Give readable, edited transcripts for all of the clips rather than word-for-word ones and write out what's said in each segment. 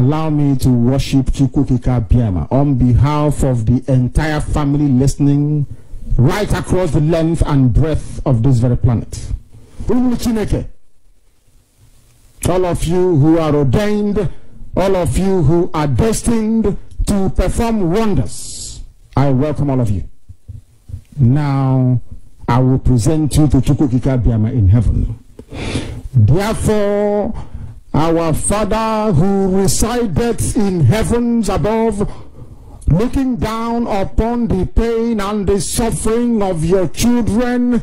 allow me to worship Chukwu Okike Abiama on behalf of the entire family listening right across the length and breadth of this very planet. All of you who are ordained, all of you who are destined to perform wonders, I welcome all of you. Now, I will present you to Chukwu Okike Abiama in heaven. Therefore, our Father who resideth in heavens above, looking down upon the pain and the suffering of your children,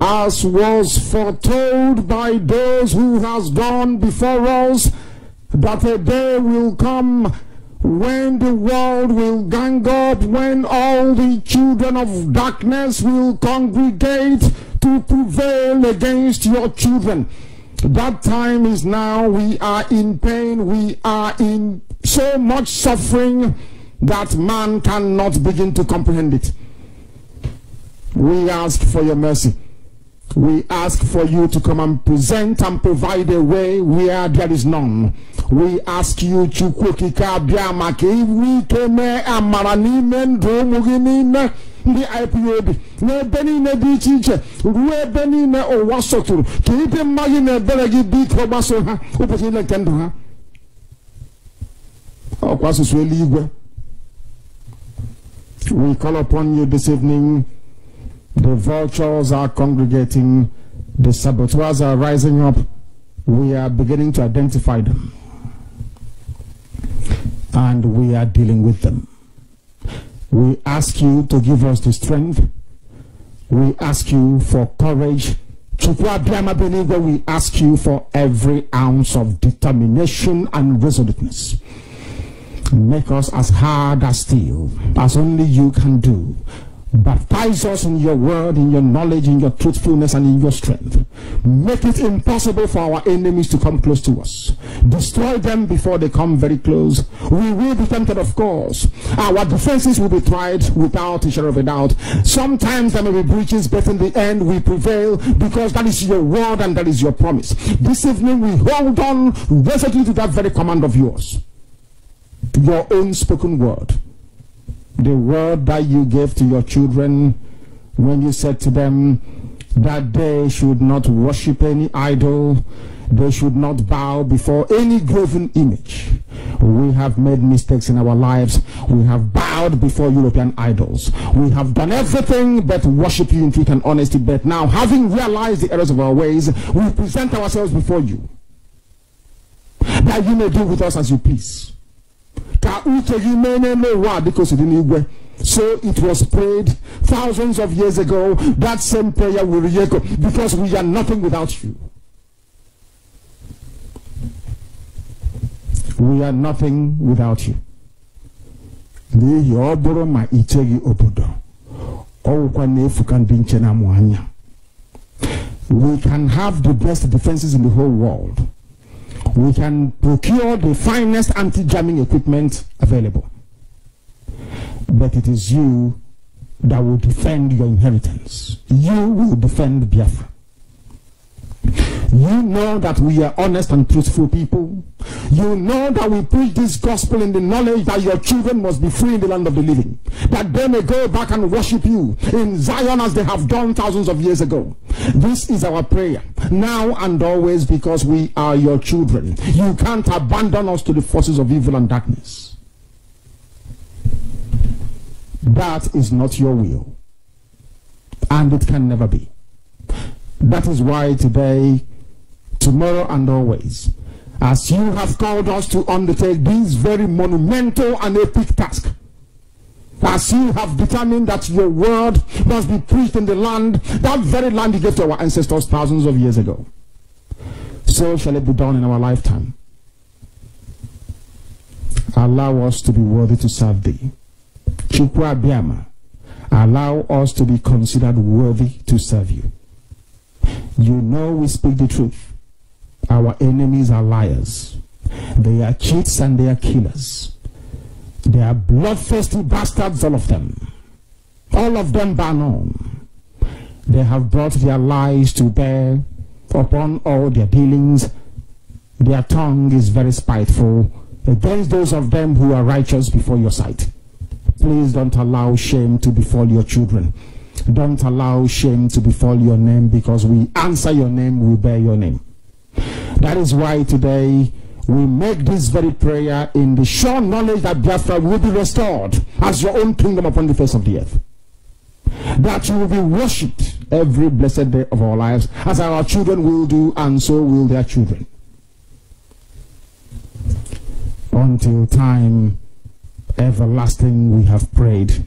as was foretold by those who has gone before us, that a day will come when the world will gang up, when all the children of darkness will congregate to prevail against your children. That time is now. We are in pain. We are in so much suffering that man cannot begin to comprehend it. We ask for your mercy. We ask for you to come and present and provide a way where there is none. We ask you, Chukwu Okike Abiama, ka iwe ike mee amara n'ime ndụ ụmụ gị niile ndị IPOB n'ebe niile dị iche iche ruo ebe niile ụwa sọtụrụ ka ịdị mma gị na ebere gị bụ ike gbaso ha ụbọchị niile nke ndụ ha. Ọkwa asụsụ eluigwe. We call upon you this evening. The vultures are congregating, the saboteurs are rising up. We are beginning to identify them, and we are dealing with them. We ask you to give us the strength. We ask you for courage. We ask you for every ounce of determination and resoluteness. Make us as hard as steel, as only you can do. Baptize us in your word, in your knowledge, in your truthfulness, and in your strength. Make it impossible for our enemies to come close to us. Destroy them before they come very close. We will be tempted, of course. Our defenses will be tried without a shadow of a doubt. Sometimes there may be breaches, but in the end we prevail, because that is your word and that is your promise. This evening we hold on resolutely to that very command of yours, your own spoken word. The word that you gave to your children when you said to them that they should not worship any idol, they should not bow before any graven image. We have made mistakes in our lives. We have bowed before European idols. We have done everything but worship you in truth and honesty. But now, having realized the errors of our ways, we present ourselves before you, that you may do with us as you please. So it was prayed thousands of years ago. That same prayer will echo, because we are nothing without you. We are nothing without you. We can have the best defenses in the whole world. We can procure the finest anti-jamming equipment available. But it is you that will defend your inheritance. You will defend Biafra. You know that we are honest and truthful people. You know that we preach this gospel in the knowledge that your children must be free in the land of the living, that they may go back and worship you in Zion as they have done thousands of years ago. This is our prayer, now and always, because we are your children. You can't abandon us to the forces of evil and darkness. That is not your will, and it can never be. That is why today, tomorrow, and always, as you have called us to undertake this very monumental and epic task, as you have determined that your word must be preached in the land, that very land you gave to our ancestors thousands of years ago, so shall it be done in our lifetime. Allow us to be worthy to serve thee. Chukwu Abiama, allow us to be considered worthy to serve you. You know we speak the truth. Our enemies are liars. They are cheats and they are killers. They are bloodthirsty bastards, all of them. All of them bar none. They have brought their lies to bear upon all their dealings. Their tongue is very spiteful. against those of them who are righteous before your sight. Please don't allow shame to befall your children. Don't allow shame to befall your name, because we answer your name, we bear your name. That is why today we make this very prayer in the sure knowledge that Biafra will be restored as your own kingdom upon the face of the earth. That you will be worshipped every blessed day of our lives, as our children will do, and so will their children. Until time everlasting we have prayed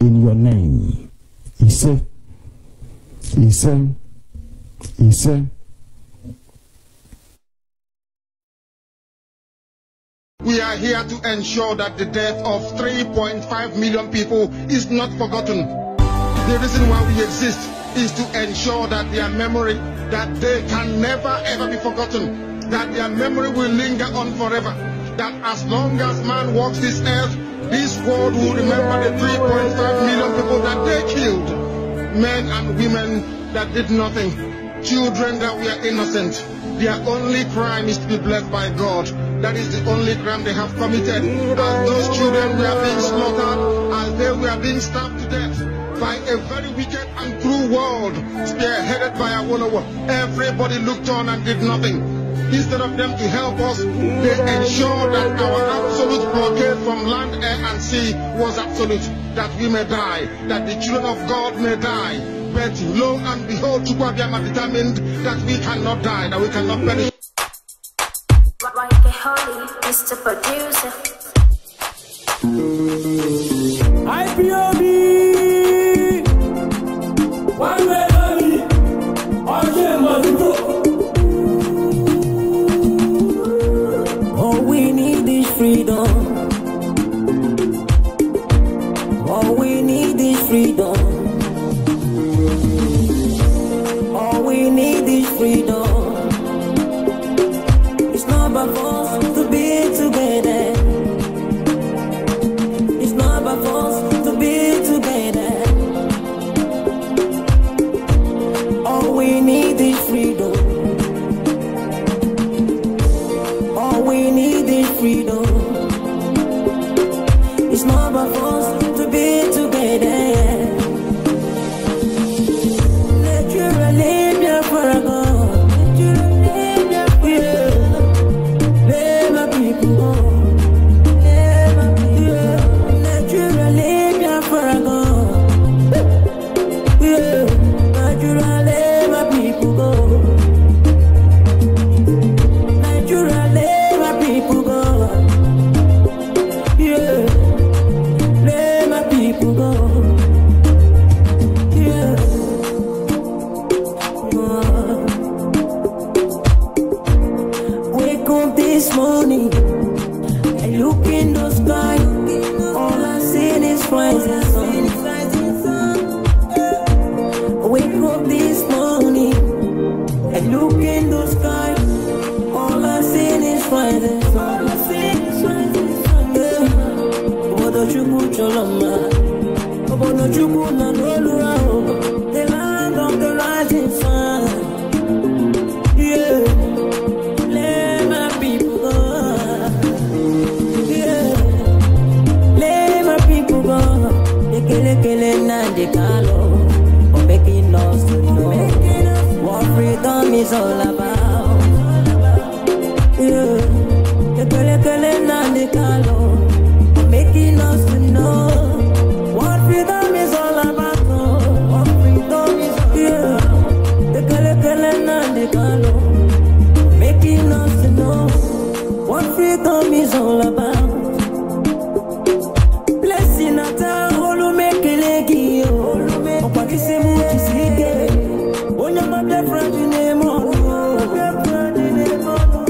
in your name. Ise, Ise, Ise. We are here to ensure that the death of 3.5 million people is not forgotten. The reason why we exist is to ensure that their memory, that they can never ever be forgotten, that their memory will linger on forever, that as long as man walks this earth, this world will remember the 3.5 million people that they killed. Men and women that did nothing, children that were innocent. Their only crime is to be blessed by God. That is the only crime they have committed. And those children were being slaughtered as they were being stabbed to death by a very wicked and cruel world spearheaded by Awolowo. Everybody looked on and did nothing. Instead of them to help us, they ensured that our absolute blockade from land, air and sea was absolute, that we may die, that the children of God may die. But lo and behold, Chukwu Abiama determined that we cannot die, that we cannot perish. Like a holy Mr. Producer. IPOB! One way only! Oye Min!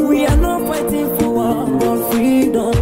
We are not fighting for our freedom.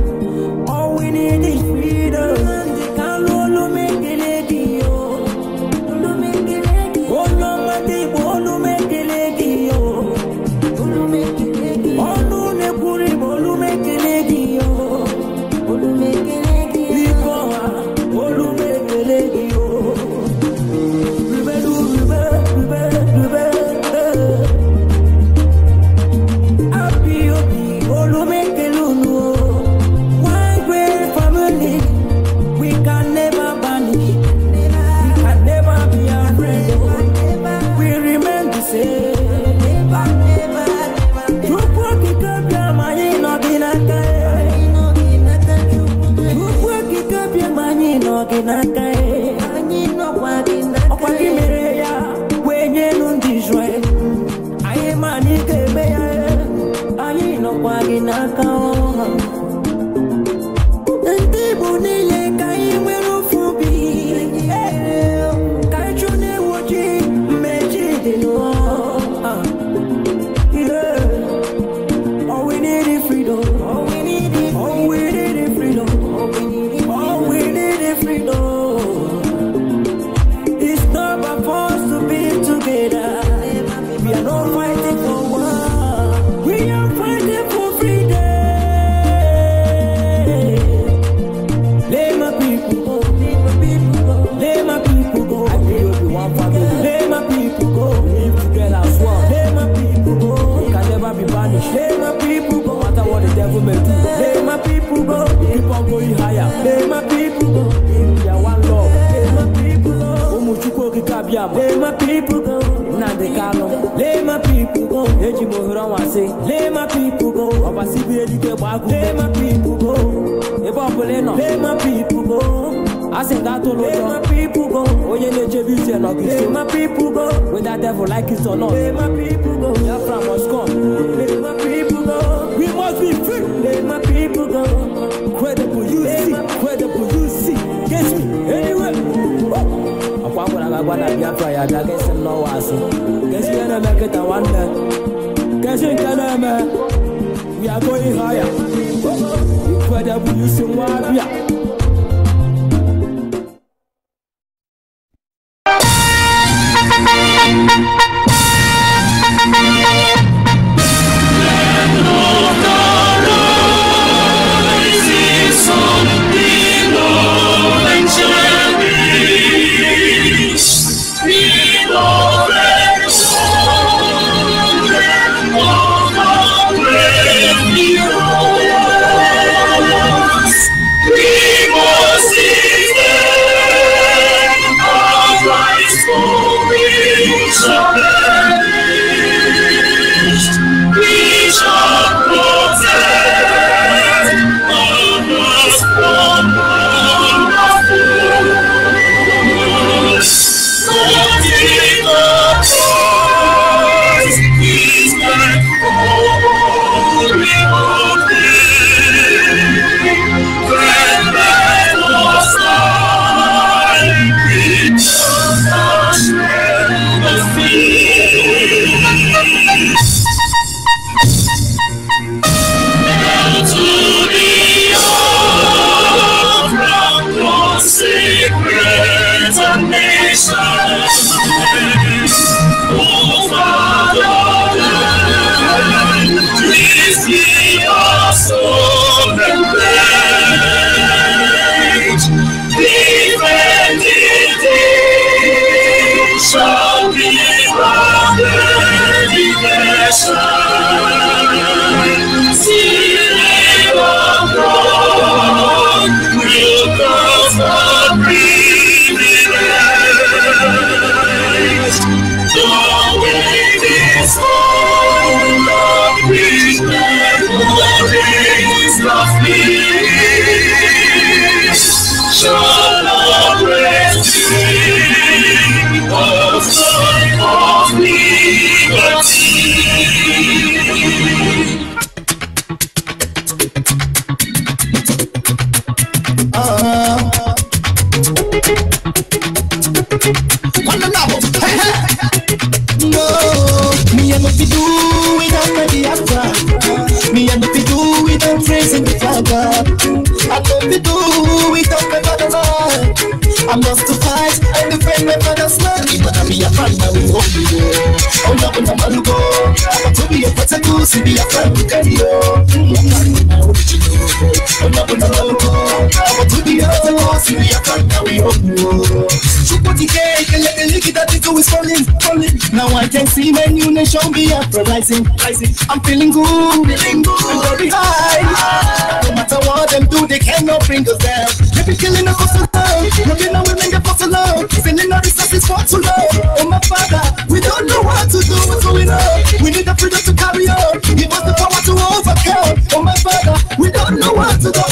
I'm feeling good, I'm very high. No matter what them do, they cannot bring us down. They've been killing us for so long, they've been on women for so long, feeling all this is for too long. Oh my father, we don't know what to do, what's going on? We need the freedom to carry on, give us the power to overcome. Oh my father, we don't no one to go.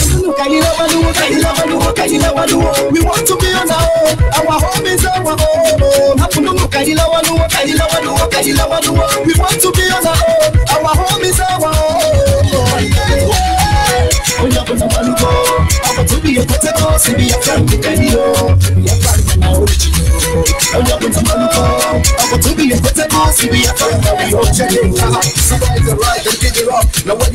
We want to be on our own. Our home is our home. We want to be on our own. Our home is our home.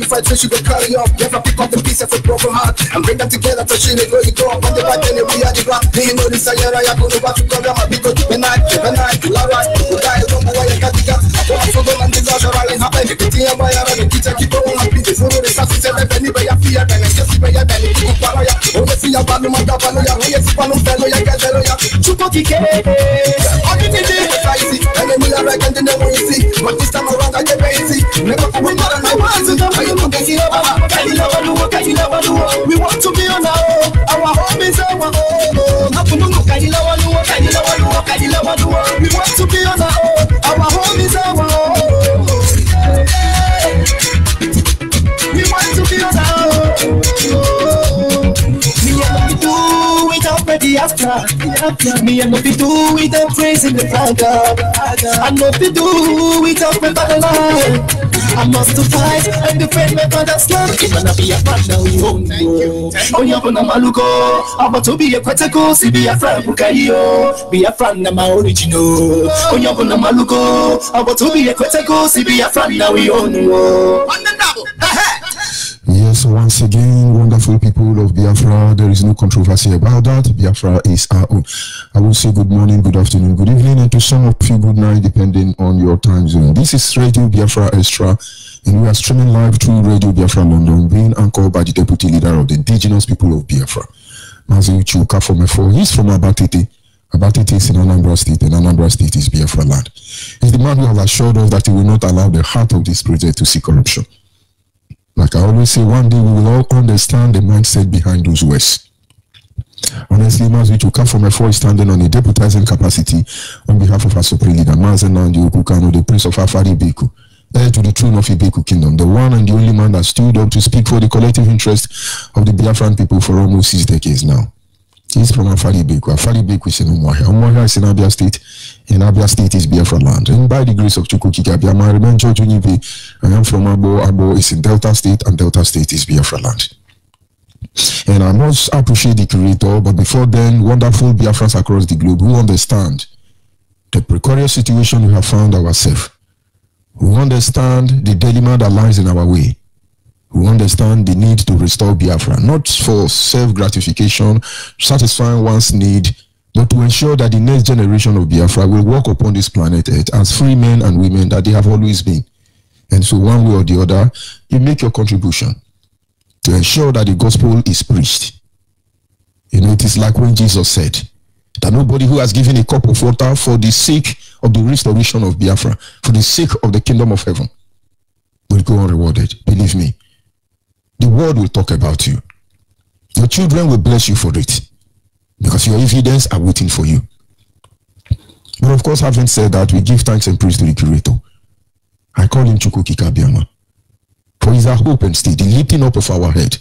Fight, so she will carry up. Never pick up the piece of a broken heart and bring them together to she go you go. But the back then we are the ground. Do you know this? I go to back to cover my big when I do I die, don't go away. I got the gas. I go and the gas are all in happen. The thing I'm wearing, the kitchen keep on. I'm busy. So the sassy said, "Benny, by your fear, Benny, just by your Benny, you follow ya. Oh, you see your balu, my balu, ya. Oh, you see balu, balu, ya, get balu, ya. Chukwu Okike, I did it. I see, and then we are like, and then we see. But this time around, I get crazy. Never we not on my hands and I. We want to be on our own. Our home is our home. We want to be on our own. Our home is our home. We want to be on our own. We want to do without the Biafra. Me and Nopi do without praising the flag. And Nopi do without the battle. I must to fight and defend my father's love. It's gonna be a partner we own. Thank you. Onyabona Maluko, I'm about to be a critical. See, be a friend, Bukayo. Be a friend, I'm original. Onyabona Maluko, I'm about to be a critical. See, be a friend, now we own. On the double, the head. Yes, once again, wonderful people of Biafra, there is no controversy about that. Biafra is our own. I will say good morning, good afternoon, good evening, and to some of you, good night, depending on your time zone. This is Radio Biafra Extra, and we are streaming live through Radio Biafra London, being anchored by the deputy leader of the indigenous people of Biafra, Mazi Uchukwu. He's from Abatete. Abatete is in Anambra State, and Anambra State is Biafra land. He's the man who has assured us that he will not allow the heart of this project to see corruption. Like I always say, one day we will all understand the mindset behind those words. Honestly, Mazi Uchukwu from a is standing on a deputizing capacity on behalf of our supreme leader, Mazi Nnamdi Kanu, the prince of Afara Ibeku, heir to the throne of Ibeku kingdom, the one and the only man that stood up to speak for the collective interest of the Biafran people for almost 6 decades now. He's from Afara Ibeku. Afara Ibeku is in Umuahia. Umuahia is in Abia State. In Abia State is Biafra land. And by the grace of Chukwu Okike Abiama, I remain George Onyibe. I am from Abo. Abo is in Delta State, and Delta State is Biafra land. And I must appreciate the creator, but before then, wonderful Biafrans across the globe who understand the precarious situation we have found ourselves, who understand the dilemma that lies in our way, who understand the need to restore Biafra, not for self-gratification, satisfying one's need, but to ensure that the next generation of Biafra will walk upon this planet Earth as free men and women that they have always been. And so one way or the other, you make your contribution to ensure that the gospel is preached. You know, it is like when Jesus said that nobody who has given a cup of water for the sake of the restoration of Biafra, for the sake of the kingdom of heaven, will go unrewarded. Believe me. The world will talk about you. Your children will bless you for it, because your evidence are waiting for you. But of course, having said that, we give thanks and praise to the Creator. I call him Chukwu Okike Abiama, for his hope and steady, the lifting up of our head,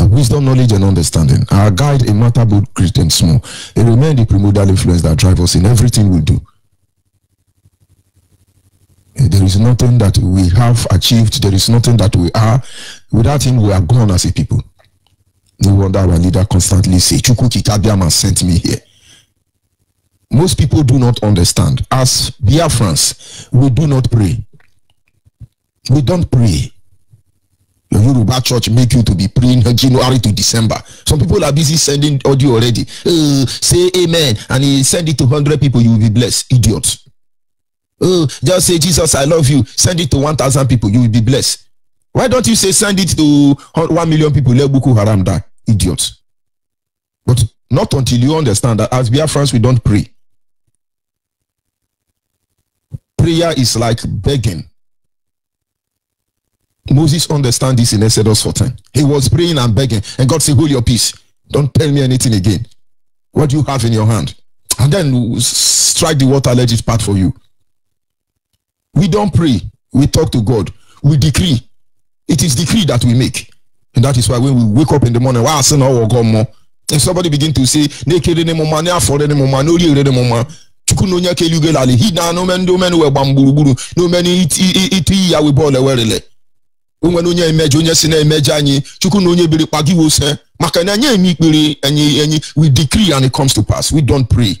our wisdom, knowledge, and understanding, our guide in matter both great and small. It remains the primordial influence that drives us in everything we do. There is nothing that we have achieved, there is nothing that we are. Without him, we are gone as a people. No wonder our leader constantly says, Chukwu Okike Abiama sent me here. Most people do not understand. As Biafrans, we do not pray. We don't pray. Your Yoruba church make you to be praying January to December. Some people are busy sending audio already. Say amen, and he send it to 100 people, you will be blessed. Idiots. Oh, just say, Jesus, I love you. Send it to 1,000 people. You will be blessed. Why don't you say, send it to 1 million people? Let Boko Haram die. Idiots. But not until you understand that as Biafrans, we don't pray. Prayer is like begging. Moses understands this in Exodus 14. He was praying and begging. And God said, hold your peace. Don't tell me anything again. What do you have in your hand? And then strike the water, let it part for you. We don't pray. We talk to God. We decree. It is decree that we make. And that is why when we wake up in the morning, why sin our God more? And somebody begin to say, we decree and it comes to pass. We don't pray.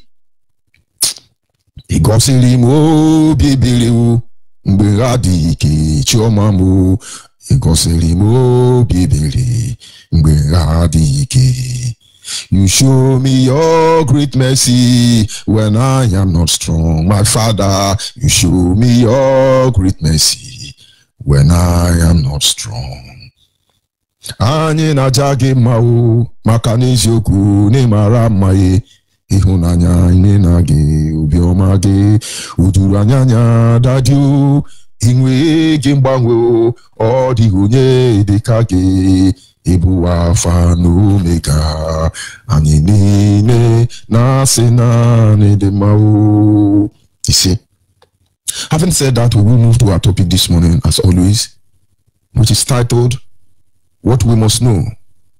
You show me your great mercy when I am not strong, my Father. You show me your great mercy when I am not strong. Anyi na jage mau makanezioku ne maramaye ihunanya ine nage ubiomage uduranyanya dadu inwe gimbango odi hunye dekage. Ibuwa fanu mega aninine nasena nedemao. You see, having said that, we will move to our topic this morning, as always, which is titled "What We Must Know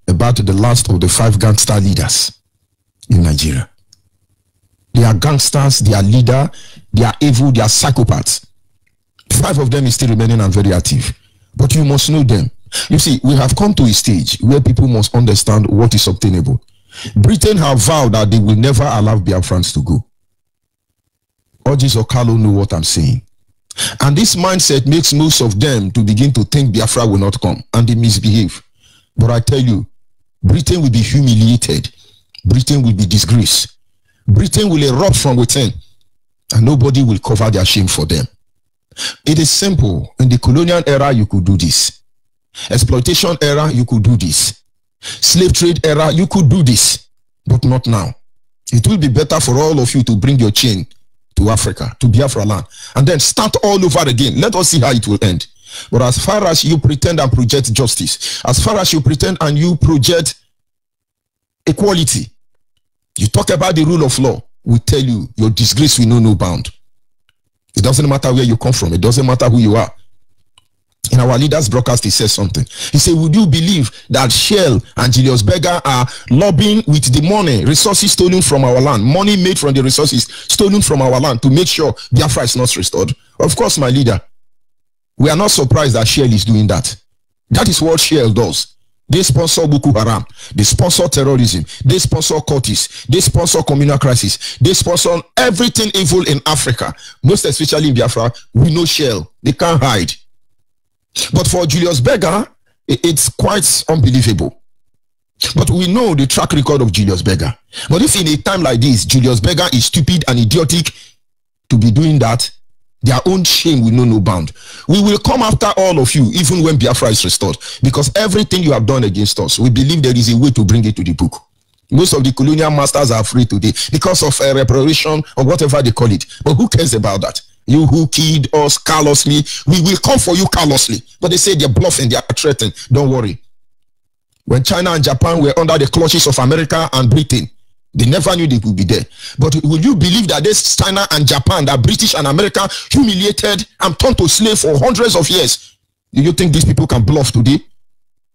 About the Last of the Five Gangster Leaders in Nigeria." They are gangsters. They are leader. They are evil. They are psychopaths. 5 of them is still remaining and very active, but you must know them. You see, we have come to a stage where people must understand what is obtainable. Britain have vowed that they will never allow Biafrans to go. Orgis or Carlo know what I'm saying. And this mindset makes most of them to begin to think Biafra will not come, and they misbehave. But I tell you, Britain will be humiliated. Britain will be disgraced. Britain will erupt from within, and nobody will cover their shame for them. It is simple. In the colonial era, you could do this. Exploitation era, you could do this. Slave trade era, you could do this. But not now. It will be better for all of you to bring your chain to Africa, to Biafra land, and then start all over again. Let us see how it will end. But as far as you pretend and project justice, as far as you pretend and you project equality, you talk about the rule of law, we tell you, your disgrace will know no bound. It doesn't matter where you come from. It doesn't matter who you are. In our leader's broadcast, he says something. He said, would you believe that Shell and Julius Berger are lobbying with the money, resources stolen from our land, money made from the resources stolen from our land to make sure Biafra is not restored? Of course, my leader, we are not surprised that Shell is doing that. That is what Shell does. They sponsor Boko Haram. They sponsor terrorism. They sponsor cultists. They sponsor communal crisis. They sponsor everything evil in Africa. Most especially in Biafra, we know Shell. They can't hide. But for Julius Berger, it's quite unbelievable. But we know the track record of Julius Berger. But if in a time like this, Julius Berger is stupid and idiotic to be doing that, their own shame will know no bound. We will come after all of you, even when Biafra is restored, because everything you have done against us, we believe there is a way to bring it to the book. Most of the colonial masters are free today because of a reparation or whatever they call it. But who cares about that? You who killed us callously, we will come for you callously. But they say they're bluffing, they are threatened. Don't worry. When China and Japan were under the clutches of America and Britain, they never knew they would be there. But would you believe that this China and Japan, that British and America humiliated and turned to slave for hundreds of years? Do you think these people can bluff today?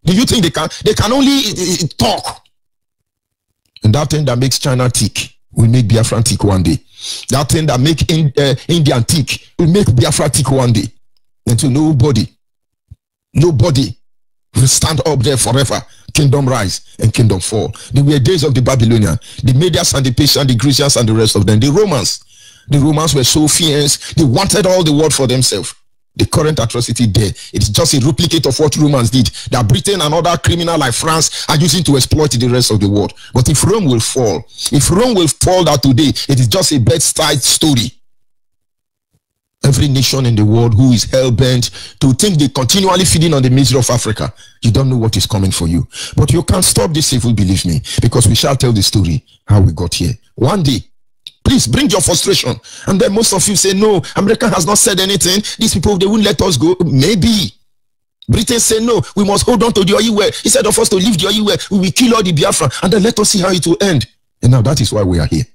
Do you think they can? They can only talk. And that thing that makes China tick will make Biafra tick one day. That thing that make Indian tick will make Biafra tick one day. Until nobody will stand up there forever. Kingdom rise and kingdom fall. They were days of the Babylonian, the Medes and the Persians, the Grecians and the rest of them. The Romans were so fierce, they wanted all the world for themselves. The current atrocity there, it's just a replicate of what Romans did, that Britain and other criminals like France are using to exploit the rest of the world. But if Rome will fall, that today, it is just a bedside story. Every nation in the world who is hell-bent to think they continually feeding on the misery of Africa, you don't know what is coming for you. But you can't stop this evil, believe me, because we shall tell the story how we got here. One day, please bring your frustration. And then most of you say, no, America has not said anything. These people, they won't let us go. Maybe. Britain said, no, we must hold on to the Oyiwe. Instead of us to leave the Oyiwe, we will kill all the Biafra. And then let us see how it will end. And now that is why we are here.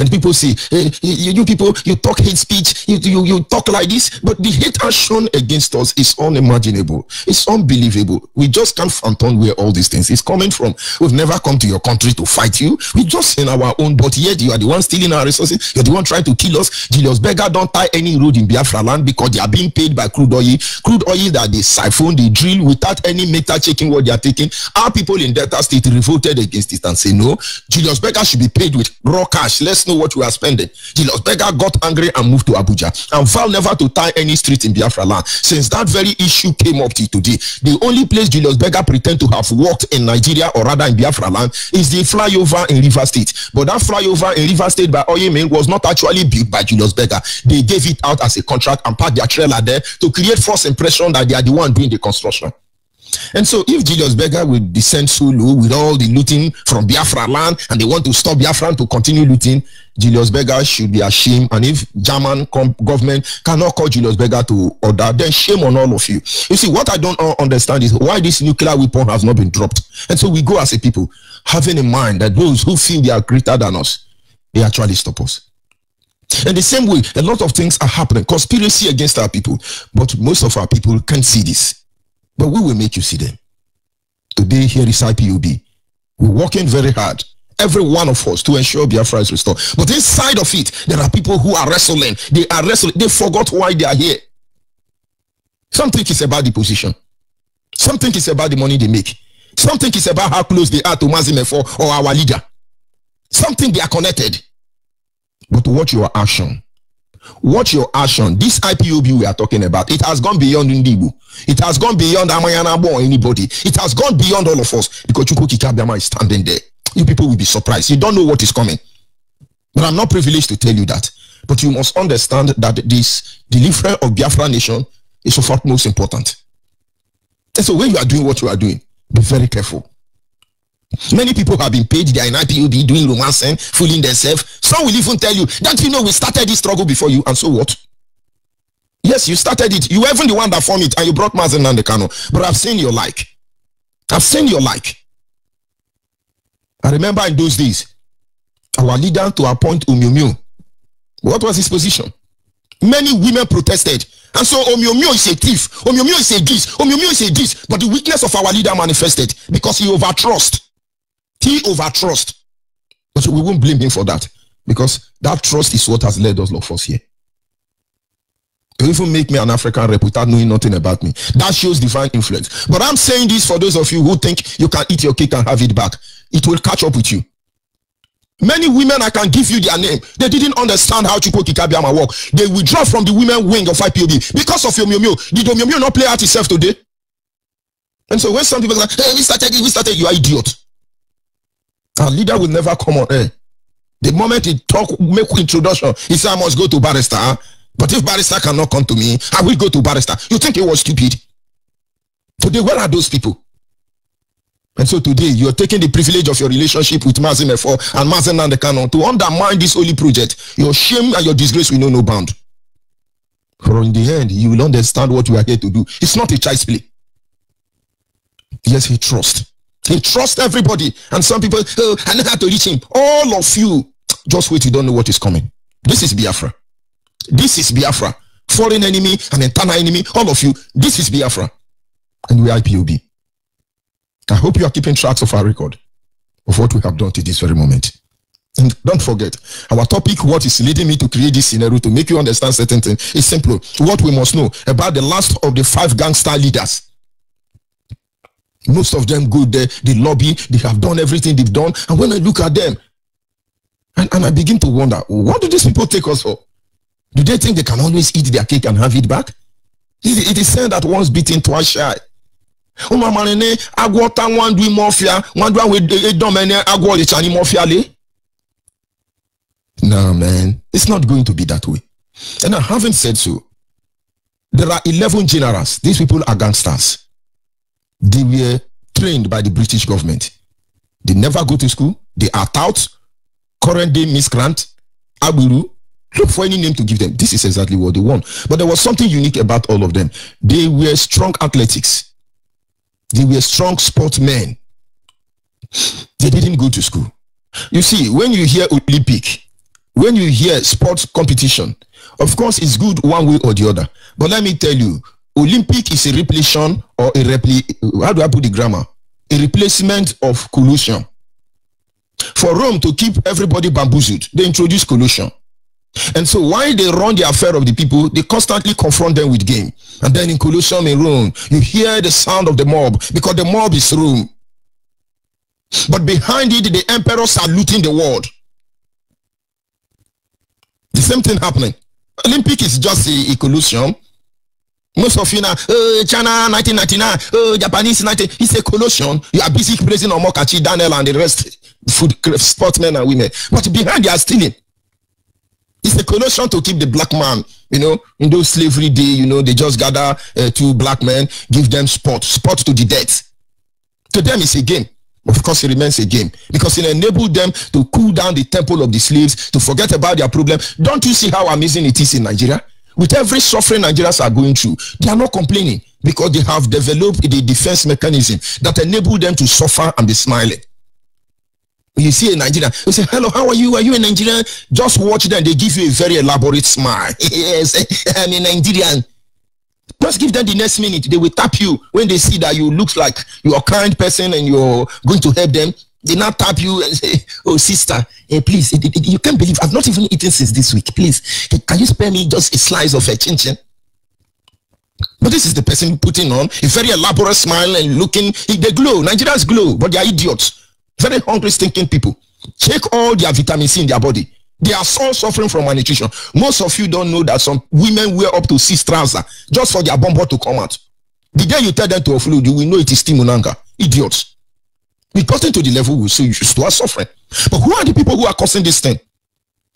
And people say, you people, you talk hate speech, you talk like this, but the hate has shown against us is unimaginable. It's unbelievable. We just can't fathom where all these things is coming from. We've never come to your country to fight you. We just in our own, but yet you are the one stealing our resources. You're the one trying to kill us. Julius Berger don't tie any road in Biafra land because they are being paid by crude oil. Crude oil that they siphon, they drill without any meter checking what they are taking. Our people in Delta State revolted against it and say, no, Julius Berger should be paid with raw cash. Let's know what we are spending. Julius Berger got angry and moved to Abuja and vowed never to tie any street in Biafra land. Since that very issue came up till today, the only place Julius Berger pretend to have worked in Nigeria, or rather in Biafra land, is the flyover in River State. But that flyover in River State by Oye Min was not actually built by Julius Berger. They gave it out as a contract and parked their trailer there to create false impression that they are the one doing the construction. And so if Julius Berger will descend so low with all the looting from Biafra land and they want to stop Biafra to continue looting, Julius Berger should be ashamed. And if German government cannot call Julius Berger to order, then shame on all of you. You see, what I don't understand is why this nuclear weapon has not been dropped. And so we go as a people, having in mind that those who feel they are greater than us, they actually stop us. And the same way, a lot of things are happening. Conspiracy against our people. But most of our people can't see this. But we will make you see them. Today, here is IPOB. We're working very hard, every one of us, to ensure Biafra is restored. But inside of it, there are people who are wrestling. They are wrestling. They forgot why they are here. Some think it's about the position. Some think it's about the money they make. Some think it's about how close they are to Mazi Mefo or our leader. Some think they are connected. But watch your action. Watch your action. This IPOB we are talking about, it has gone beyond Ndibu. It has gone beyond Amayana or anybody. It has gone beyond all of us because Chukwu Okike Abiama is standing there. You people will be surprised. You don't know what is coming. But I'm not privileged to tell you that. But you must understand that this deliverance of Biafra nation is of utmost importance. And so when you are doing what you are doing, be very careful. Many people have been paid, they are in IPOB doing romancing, fooling themselves. Some will even tell you that, you know, we started this struggle before you, and so what? Yes, you started it. You were even the one that formed it, and you brought Mazi Nnamdi Kanu. But I've seen your like. I've seen your like. I remember in those days, our leader to appoint Omyomyo. What was his position? Many women protested. And so Omyomyo is a thief. Omyomyo is a this. Omyomyo is a this. But the weakness of our leader manifested because he overtrust. He overtrust. But we won't blame him for that, because that trust is what has led us lot us here. To even make me an African rep without knowing nothing about me, that shows divine influence. But I'm saying this for those of you who think you can eat your cake and have it back. It will catch up with you. Many women, I can give you their name, they didn't understand how Chukwu Okike Abiama work. They withdraw from the women wing of IPOB because of Omyomyo. Did Omyomyo not play out itself today? And so when some people are like, hey, we started, you are idiot. Our leader will never come on air. The moment he talk, make introduction, he said, I must go to barrister. But if barrister cannot come to me, I will go to barrister. You think he was stupid? Today, where are those people? And so today, you are taking the privilege of your relationship with Mazi Mefo and Mazi Nnamdi Kanu to undermine this holy project. Your shame and your disgrace will know no bound. For in the end, you will understand what you are here to do. It's not a child's play. Yes, he trusts. He trusts everybody. And some people, oh, I know how to reach him. All of you, just wait, you don't know what is coming. This is Biafra. This is Biafra. Foreign enemy, an internal enemy, all of you, this is Biafra. And we are IPOB. I hope you are keeping tracks of our record, of what we have done to this very moment. And don't forget, our topic, what is leading me to create this scenario to make you understand certain things, is simple. What we must know about the last of the 5 gangster leaders. Most of them go there, they lobby, they have done everything they've done. And when I look at them, and I begin to wonder, what do these people take us for? Do they think they can always eat their cake and have it back? It is said that once beaten, twice shy. No, man, it's not going to be that way. And I haven't said so. There are 11 generals. These people are gangsters. They were trained by the British government. They never go to school. They are taught current day miscreant, Aburu. Look for any name to give them. This is exactly what they want. But there was something unique about all of them. They were strong athletics. They were strong sportsmen. They didn't go to school. You see, when you hear Olympic, when you hear sports competition, of course it's good one way or the other. But let me tell you, Olympic is a repletion or a how do I put the grammar? A replacement of collusion. For Rome to keep everybody bamboozled, they introduce collusion. And so while they run the affair of the people, they constantly confront them with game. And then in collusion in Rome, you hear the sound of the mob, because the mob is Rome. But behind it, the emperors are looting the world. The same thing happening. Olympic is just a collusion. Most of you now, China 1999, Japanese 19, it's a collusion. You are busy praising Omokachi, Daniel, and the rest, food sportsmen and women. But behind, they are stealing. It's a collusion to keep the black man, you know, in those slavery day, you know, they just gather two black men, give them sport to the death. To them, it's a game. Of course, it remains a game, because it enabled them to cool down the temple of the slaves, to forget about their problem. Don't you see how amazing it is in Nigeria? With every suffering Nigerians are going through, they are not complaining, because they have developed the defense mechanism that enabled them to suffer and be smiling. You see a Nigerian, you say, hello, how are you? Are you a Nigerian? Just watch them. They give you a very elaborate smile. Yes, I'm a Nigerian. Just give them the next minute. They will tap you when they see that you look like you are a kind person and you're going to help them. They now tap you and say, oh, sister, please, you can't believe I've not even eaten since this week. Please, can you spare me just a slice of a chin-chin? But this is the person putting on a very elaborate smile and looking. They glow. Nigerians glow, but they are idiots. Very hungry, stinking people. Check all their vitamin C in their body. They are so suffering from malnutrition. Most of you don't know that some women wear up to 6 trousers just for their bumper to come out. The day you tell them to offload, you will know it is Timunanga. Idiots. We've gotten to the level we say you should start suffering. But who are the people who are causing this thing?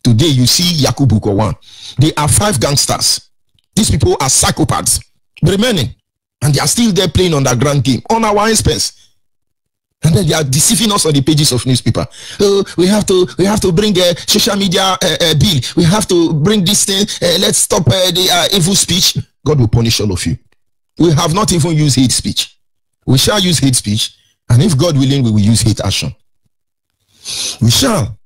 Today you see Yakubu Gowon. They are 5 gangsters. These people are psychopaths. Remaining. And they are still there playing on that grand game on our expense. And then they are deceiving us on the pages of newspaper. Oh, we have to bring a social media bill. We have to bring this thing. Let's stop the evil speech. God will punish all of you. We have not even used hate speech. We shall use hate speech, and if God willing, we will use hate action. We shall.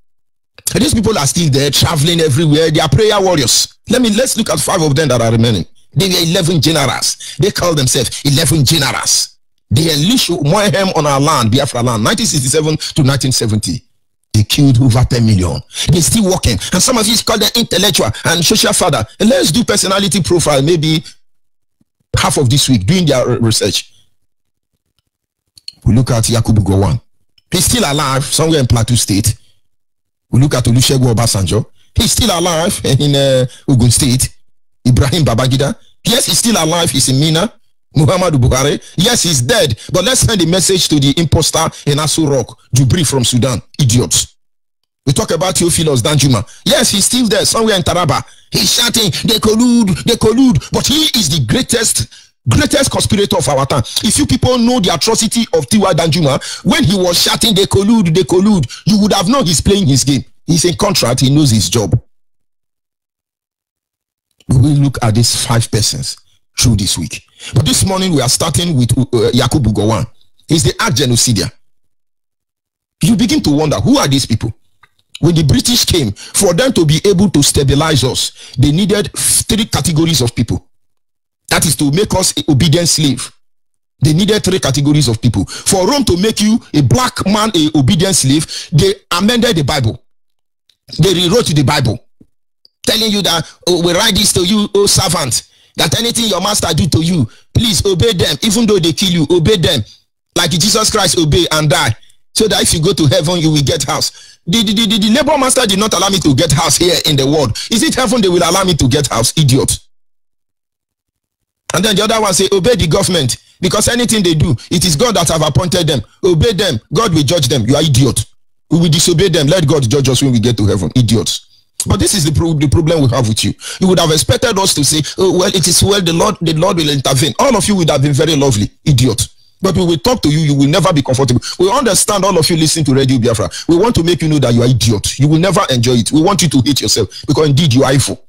And these people are still there, traveling everywhere. They are prayer warriors. Let's look at 5 of them that are remaining. They were 11 generals. They call themselves 11 generals. They unleashed Umuahia on our land, Biafra land, 1967 to 1970. They killed over 10 million. They're still working. And some of you call them intellectual and social father. And let's do personality profile maybe half of this week, doing their research. We look at Yakubu Gowon. He's still alive somewhere in Plateau State. We look at Olusegun Obasanjo. He's still alive in Ogun State. Ibrahim Babangida. Yes, he's still alive. He's in Minna. Muhammadu Buhari, yes, he's dead. But let's send a message to the imposter in Aso Rock, Dubri from Sudan. Idiots. We talk about Theophilus Danjuma. Yes, he's still there somewhere in Taraba. He's shouting, they collude. But he is the greatest conspirator of our time. If you people know the atrocity of Tiwa Danjuma, when he was shouting, they collude, you would have known he's playing his game. He's in contract, he knows his job. We will look at these 5 persons through this week. But this morning we are starting with Yakubu Gowon. He's the arch genocidia. You begin to wonder, who are these people? When the British came, for them to be able to stabilize us, they needed 3 categories of people. That is to make us an obedient slave. They needed 3 categories of people. For Rome to make you a black man, an obedient slave, they amended the Bible. They rewrote the Bible, telling you that, oh, we write this to you, oh servant, that anything your master do to you, please obey them. Even though they kill you, obey them. Like Jesus Christ, obey and die. So that if you go to heaven, you will get house. The labor master did not allow me to get house here in the world. Is it heaven they will allow me to get house? Idiot. And then the other one say, obey the government. Because anything they do, it is God that have appointed them. Obey them. God will judge them. You are idiot. We will disobey them. Let God judge us when we get to heaven. Idiots. But this is the problem we have with you. You would have expected us to say, oh, well, it is well, the Lord will intervene. All of you would have been very lovely, idiot. But we will talk to you, you will never be comfortable. We understand all of you listening to Radio Biafra. We want to make you know that you are idiot. You will never enjoy it. We want you to hate yourself, because indeed you are evil.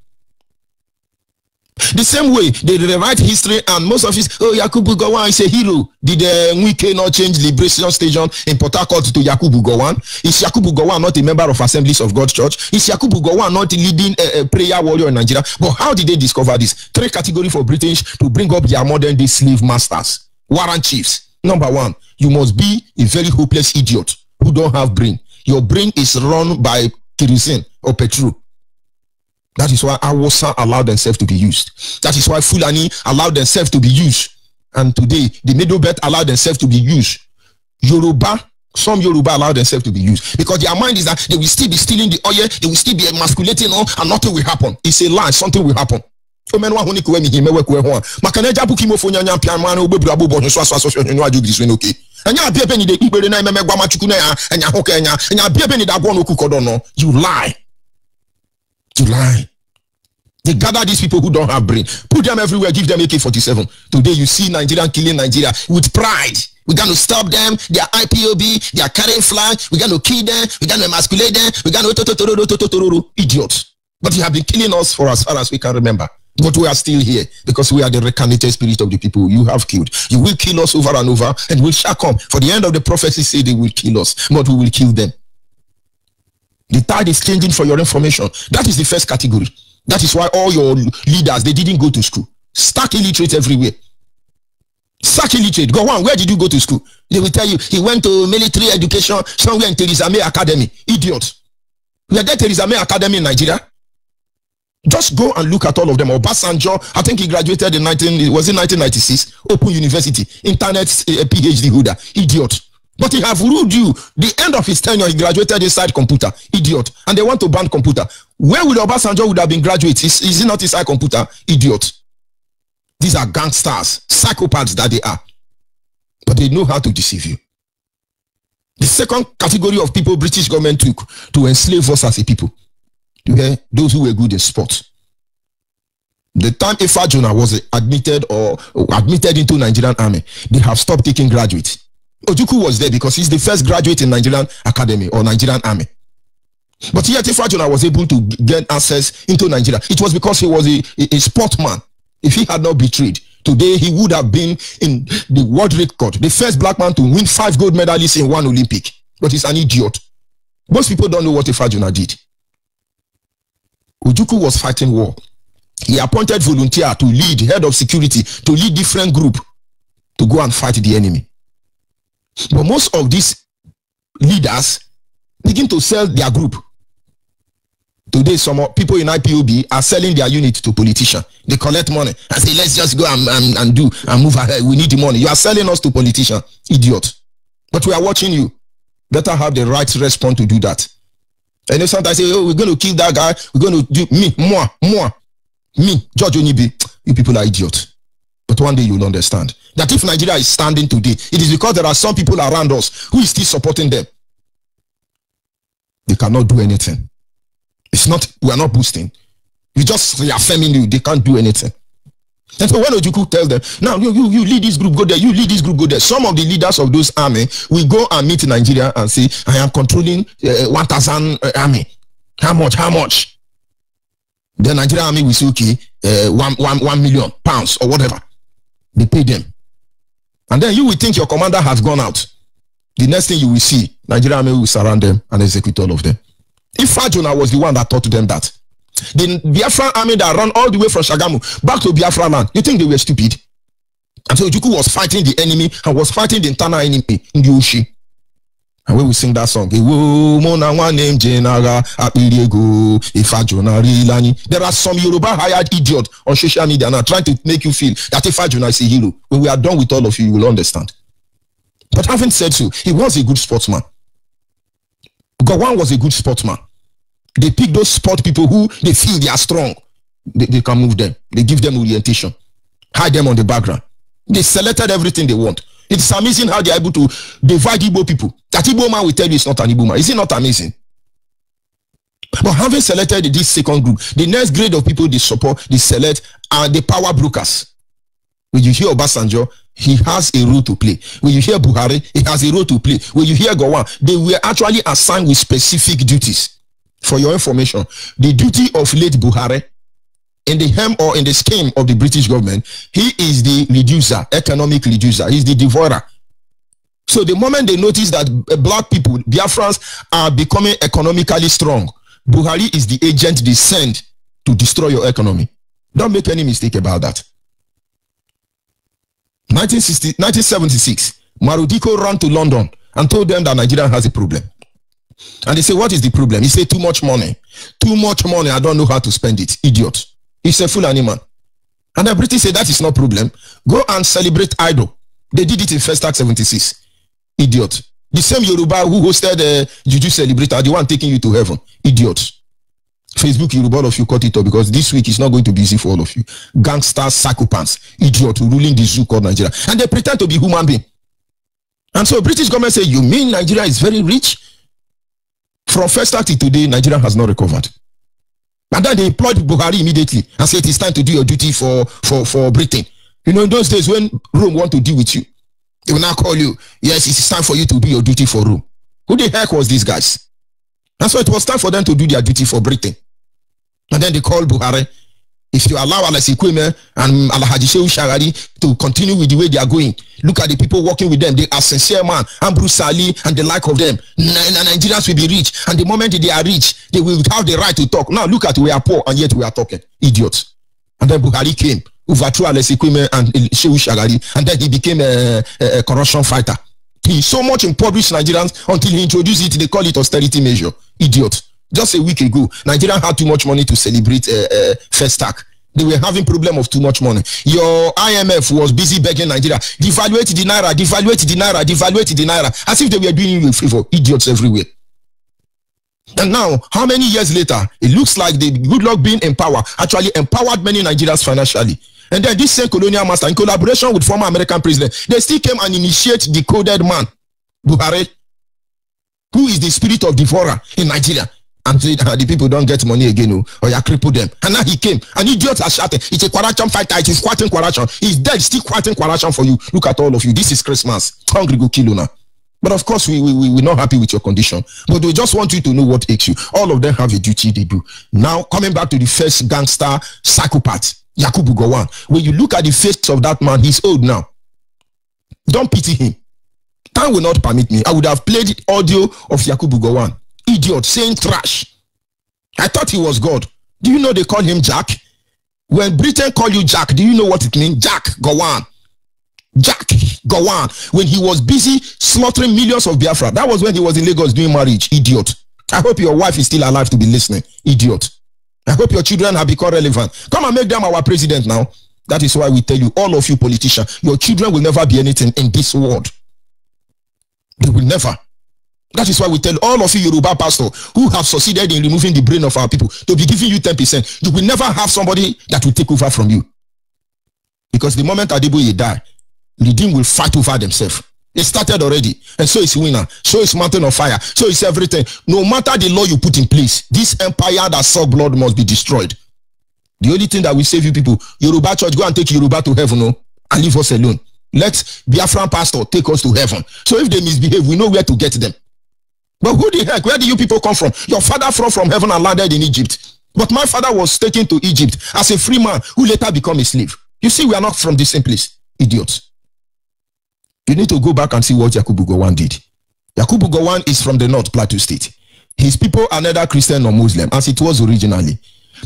The same way they rewrite history, and most of his, oh, Yakubu Gowon is a hero. Did Wike not change Liberation Station in Port Harcourt to Yakubu Gowon? Is Yakubu Gowon not a member of Assemblies of God Church? Is Yakubu Gowon not leading a prayer warrior in Nigeria? But how did they discover this? Three categories for British to bring up their modern day slave masters, warrant chiefs. Number one, you must be a very hopeless idiot who don't have brain. Your brain is run by kerosene or petrol. That is why Hausa allowed themselves to be used. That is why Fulani allowed themselves to be used. And today, the Middle Belt allowed themselves to be used. Yoruba, some Yoruba allowed themselves to be used. Because their mind is that they will still be stealing the oil, they will still be emasculating all, and nothing will happen. It's a lie, something will happen. You lie. You lie. They gather these people who don't have brain, put them everywhere, give them AK-47. Today you see Nigerian killing Nigeria with pride. We're going to stop them. They are IPOB. They are carrying flag. We're going to kill them. We're going to emasculate them. We're going to... Idiots. But you have been killing us for as far as we can remember. But we are still here because we are the recanted spirit of the people you have killed. You will kill us over and over, and we shall come. For the end of the prophecy say they will kill us, but we will kill them. The tide is changing for your information. That is the first category. That is why all your leaders, they didn't go to school. Stack illiterate everywhere. Stack illiterate. Go on, where did you go to school? They will tell you, he went to military education somewhere in Theresa May Academy. Idiot. We are there, Theresa May Academy in Nigeria. Just go and look at all of them. Obasanjo, I think he graduated in 1996, Open University, internet PhD holder. Idiot. But he have ruled you. The end of his tenure, he graduated inside computer. Idiot. And they want to ban computer. Where would Obasanjo would have been graduated? Is he not inside computer? Idiot. These are gangsters, psychopaths that they are. But they know how to deceive you. The second category of people British government took to enslave us as a people. Okay? Those who were good in sports. The time Ifeajuna was admitted into Nigerian army, they have stopped taking graduates. Ojukwu was there because he's the first graduate in Nigerian academy or Nigerian army. But yet Ifeajuna was able to gain access into Nigeria. It was because he was a sportman. If he had not betrayed, today he would have been in the world record, the first black man to win 5 gold medalists in 1 Olympic. But he's an idiot. Most people don't know what Ifeajuna did. Ojukwu was fighting war. He appointed volunteer to lead, head of security, to lead different group to go and fight the enemy. But most of these leaders begin to sell their group. Today, some people in IPOB are selling their unit to politicians. They collect money and say, let's just go and do and move ahead. We need the money. You are selling us to politicians. Idiot. But we are watching you. Better have the right response to do that. And then sometimes say, oh, we're going to kill that guy. We're going to do me, George Onyibe. You people are idiots. But one day you'll understand that if Nigeria is standing today, it is because there are some people around us who is still supporting them. They cannot do anything. It's not, we are not boosting. We just reaffirming you, they can't do anything. And so when Ojukwu tell them, now you lead this group, go there, you lead this group, go there. Some of the leaders of those army will go and meet Nigeria and say, I am controlling 1,000 army. How much? How much? The Nigerian army will say, okay, 1 million pounds or whatever. They pay them. And then you will think your commander has gone out. The next thing you will see, Nigerian army will surround them and execute all of them. Ifeajuna was the one that taught them that. The Biafra army that ran all the way from Shagamu back to Biafra land, you think they were stupid? And so Ojukwu was fighting the enemy and was fighting the internal enemy in the ocean. And when we sing that song, there are some Yoruba hired idiot on social media now trying to make you feel that Ifeajuna is a hero. When we are done with all of you, you will understand. But having said so, he was a good sportsman. Gowon was a good sportsman. They pick those sport people who they feel they are strong. They can move them. They give them orientation. Hide them on the background. They selected everything they want. It's amazing how they are able to divide Igbo people. That Igbo man will tell you it's not an Igbo man. Is it not amazing? But having selected this second group, the next grade of people they support, they select, are the power brokers. When you hear Obasanjo, he has a role to play. When you hear Buhari, he has a role to play. When you hear Gowon, they were actually assigned with specific duties. For your information, the duty of late Buhari in the hem or in the scheme of the British government, he is the reducer, economic reducer. He's the devourer. So the moment they notice that black people, Biafrans, are becoming economically strong, Buhari is the agent they send to destroy your economy. Don't make any mistake about that. 1976, Marudiko ran to London and told them that Nigeria has a problem. And they say, what is the problem? He said, too much money. Too much money, I don't know how to spend it. Idiot. He's a fool animal. And the British said, that is no problem. Go and celebrate Idol. They did it in First Act 76. Idiot. The same Yoruba who hosted Juju Celebrate are the one taking you to heaven. Idiot. Facebook Yoruba, all of you cut it up because this week is not going to be easy for all of you. Gangsters, psychopaths, idiot ruling the zoo called Nigeria. And they pretend to be human being. And so British government say, you mean Nigeria is very rich? From First Act to today, Nigeria has not recovered. And then they employed Buhari immediately and said, it's time to do your duty for Britain. You know, in those days when Rome want to deal with you, they will now call you, yes, it's time for you to do your duty for Rome. Who the heck was these guys? And so it was time for them to do their duty for Britain. And then they called Buhari. If you allow Alex Ekwueme and Alhaji Shehu Shagari to continue with the way they are going, look at the people working with them. They are sincere man, Ambrose Sali and the like of them. Nigerians will be rich. And the moment they are rich, they will have the right to talk. Now look at, we are poor and yet we are talking. Idiots. And then Buhari came. Overthrew Alex Ekwueme and Shehu Shagari, and then he became a corruption fighter. He so much impoverished Nigerians until he introduced it, they call it austerity measure. Idiot. Just a week ago, Nigeria had too much money to celebrate First Act. They were having problem of too much money. Your IMF was busy begging Nigeria, devaluate the naira, devaluate the naira, devaluate the naira, as if they were doing you a favor. Idiots everywhere. And now, how many years later, it looks like the good luck being in power actually empowered many Nigerians financially. And then this same colonial master, in collaboration with former American president, they still came and initiate the coded man, Buhari, who is the spirit of devourer in Nigeria. And the people don't get money again, or you cripple them. And now he came. And idiots are shouting. It's a corruption fighter. It is squatting corruption. He's dead, still squatting corruption for you. Look at all of you. This is Christmas. Hungry go kill now. But of course, we're not happy with your condition. But we just want you to know what aches you. All of them have a duty they do. Now, coming back to the first gangster psychopath, Yakubu Gowon. When you look at the face of that man, he's old now. Don't pity him. Time will not permit me. I would have played the audio of Yakubu Gowon. Idiot, saying trash. I thought he was God. Do you know they call him Jack? When Britain call you Jack, do you know what it means? Jack Gowon. Jack Gowon. When he was busy slaughtering millions of Biafra. That was when he was in Lagos doing marriage. Idiot. I hope your wife is still alive to be listening. Idiot. I hope your children have become relevant. Come and make them our president now. That is why we tell you, all of you politicians, your children will never be anything in this world. They will never. That is why we tell all of you Yoruba pastors who have succeeded in removing the brain of our people to be giving you 10%. You will never have somebody that will take over from you. Because the moment Adeboye die, Redeem will fight over themselves. It started already. And so is winner. So is mountain of fire. So is everything. No matter the law you put in place, this empire that saw blood must be destroyed. The only thing that will save you people, Yoruba church, go and take Yoruba to heaven, no? And leave us alone. Let Biafran pastor take us to heaven. So if they misbehave, we know where to get them. But who the heck? Where do you people come from? Your father flew from heaven and landed in Egypt. But my father was taken to Egypt as a free man who later became a slave. You see, we are not from the same place. Idiots. You need to go back and see what Yakubu Gowon did. Yakubu Gowon is from the North Plateau State. His people are neither Christian nor Muslim, as it was originally.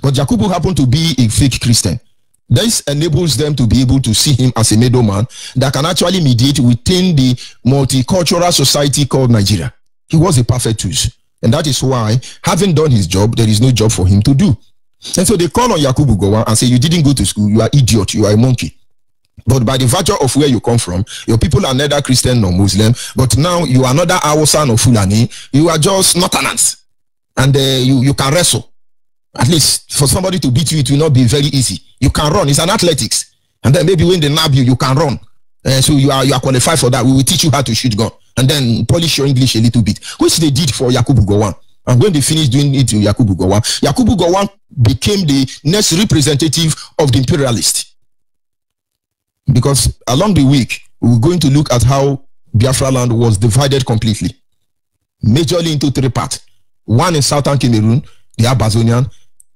But Yakubu happened to be a fake Christian. This enables them to be able to see him as a middleman that can actually mediate within the multicultural society called Nigeria. He was a perfect choice. And that is why, having done his job, there is no job for him to do. And so they call on Yakubu Gowon and say, you didn't go to school, you are an idiot, you are a monkey. But by the virtue of where you come from, your people are neither Christian nor Muslim. But now you are neither Hausa nor Fulani. You are just northerners. And you can wrestle. At least for somebody to beat you, it will not be very easy. You can run. It's an athletics. And then maybe when they nab you, you can run. So you are qualified for that. We will teach you how to shoot gun. And then polish your English a little bit. Which they did for Yakubu Gowon. And when they finished doing it to Yakubu Gowon, Yakubu Gowon became the next representative of the imperialist. Because along the week, we're going to look at how Biafra land was divided completely, majorly into three parts. One in southern Cameroon, the Abazonian,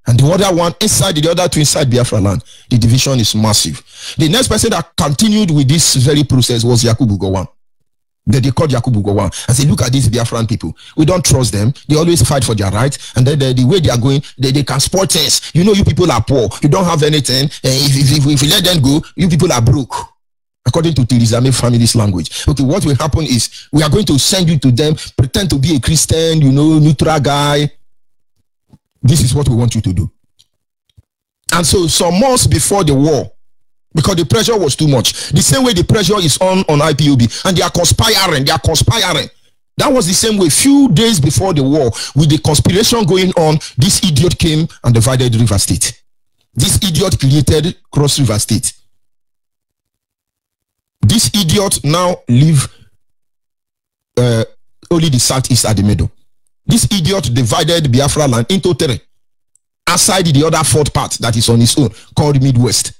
and the other one inside, the other two inside Biafra land. The division is massive. The next person that continued with this very process was Yakubu Gowon. They called Yakubu Gowon and said, look at these Biafran people. We don't trust them. They always fight for their rights. And then the way they are going, they can spoil things. You know, you people are poor. You don't have anything. If you let them go, you people are broke. According to Theresa May family's language. Okay, what will happen is we are going to send you to them, pretend to be a Christian, you know, neutral guy. This is what we want you to do. And so some months before the war, because the pressure was too much, the same way the pressure is on IPOB, and they are conspiring, That was the same way. Few days before the war, with the conspiration going on, this idiot came and divided River State. This idiot created Cross River State. This idiot now leave only the southeast at the middle. This idiot divided Biafra land into three, aside the other fourth part that is on his own, called Midwest.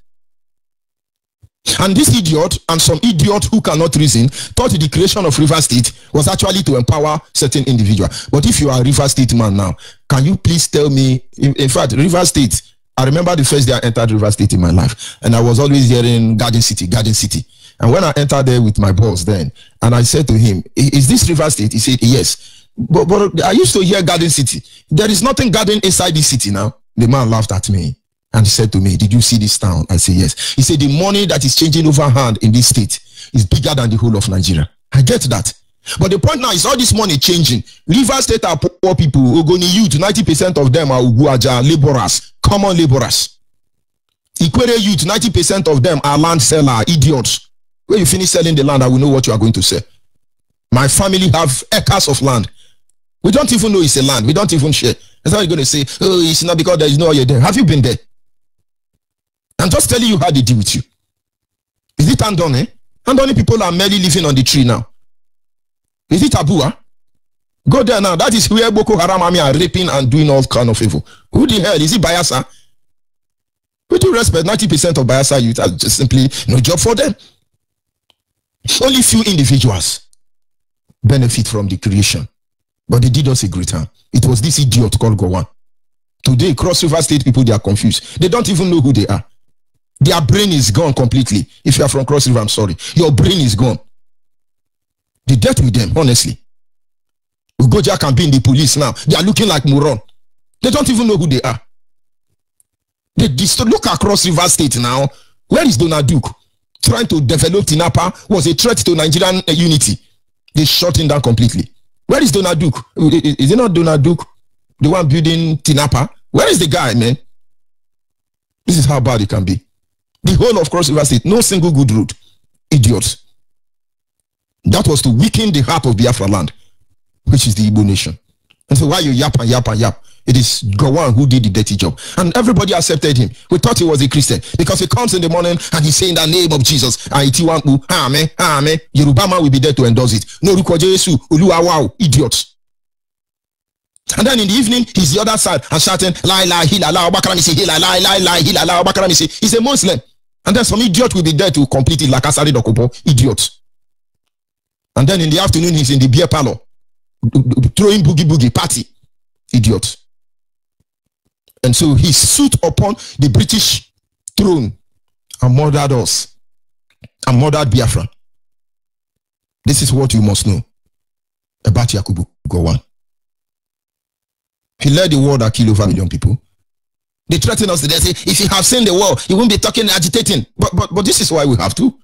And this idiot and some idiot who cannot reason thought the creation of River State was actually to empower certain individuals. But if you are a River State man now, can you please tell me, in fact, River State, I remember the first day I entered River State in my life, and I was always hearing Garden City, Garden City. And when I entered there with my boss then, and I said to him, is this River State? He said, yes. But I used to hear Garden City. There is nothing garden inside this city now. The man laughed at me and said to me, did you see this town? I said, yes. He said, the money that is changing over hand in this state is bigger than the whole of Nigeria. I get that. But the point now is all this money changing. River State are poor people. Ogoni youth, 90% of them are Uguaja laborers, common laborers. Ikwere youth, 90% of them are land seller, idiots. When you finish selling the land, I will know what you are going to sell. My family have acres of land. We don't even know it's a land. We don't even share. That's how you're going to say, oh, it's not because there is no oil there. Have you been there? I'm just telling you how they deal with you. Is it Andoni? Andoni people are merely living on the tree now. Is it Abua? Go there now. That is where Boko Haram army are raping and doing all kind of evil. Who the hell? Is it Bayelsa? With due respect, 90% of Bayelsa youth are just simply no job for them. Only few individuals benefit from the creation. But they did us a great harm. It was this idiot called Gowon. Today, Cross River State people, they are confused. They don't even know who they are. Their brain is gone completely. If you are from Cross River, I'm sorry. Your brain is gone. They dealt with them, honestly. Ugoja can be in the police now. They are looking like moron. They don't even know who they are. They look at Cross River State now. Where is Donald Duke? Trying to develop Tinapa was a threat to Nigerian unity. They shut him down completely. Where is Donald Duke? Is it not Donald Duke, the one building Tinapa? Where is the guy, man? This is how bad it can be. The whole of Cross River State, no single good road. Idiots. That was to weaken the heart of Biafra land, which is the Igbo nation. And so why you yap and yap and yap? It is Gowon who did the dirty job. And everybody accepted him. We thought he was a Christian. Because he comes in the morning and he's saying the name of Jesus. Amen, amen. Yoruba man will be there to endorse it. No Ruko Jesu, Oluwa wow, idiots. And then in the evening, he's the other side and shouting, Lai, lai, hila, la, obakaramisi, hila, lai, lai, lai, hila, la, obakaramisi. He's a Muslim. And then some idiot will be there to complete it like Asari Dokubo, idiot. And then in the afternoon, he's in the beer parlor, throwing boogie boogie party, idiot. And so he stood upon the British throne and murdered us and murdered Biafra. This is what you must know about Yakubu Gowon. He led the war that killed over 1 million people. They threatened us today. They say, if you have seen the war, you won't be talking agitating. But this is why we have to.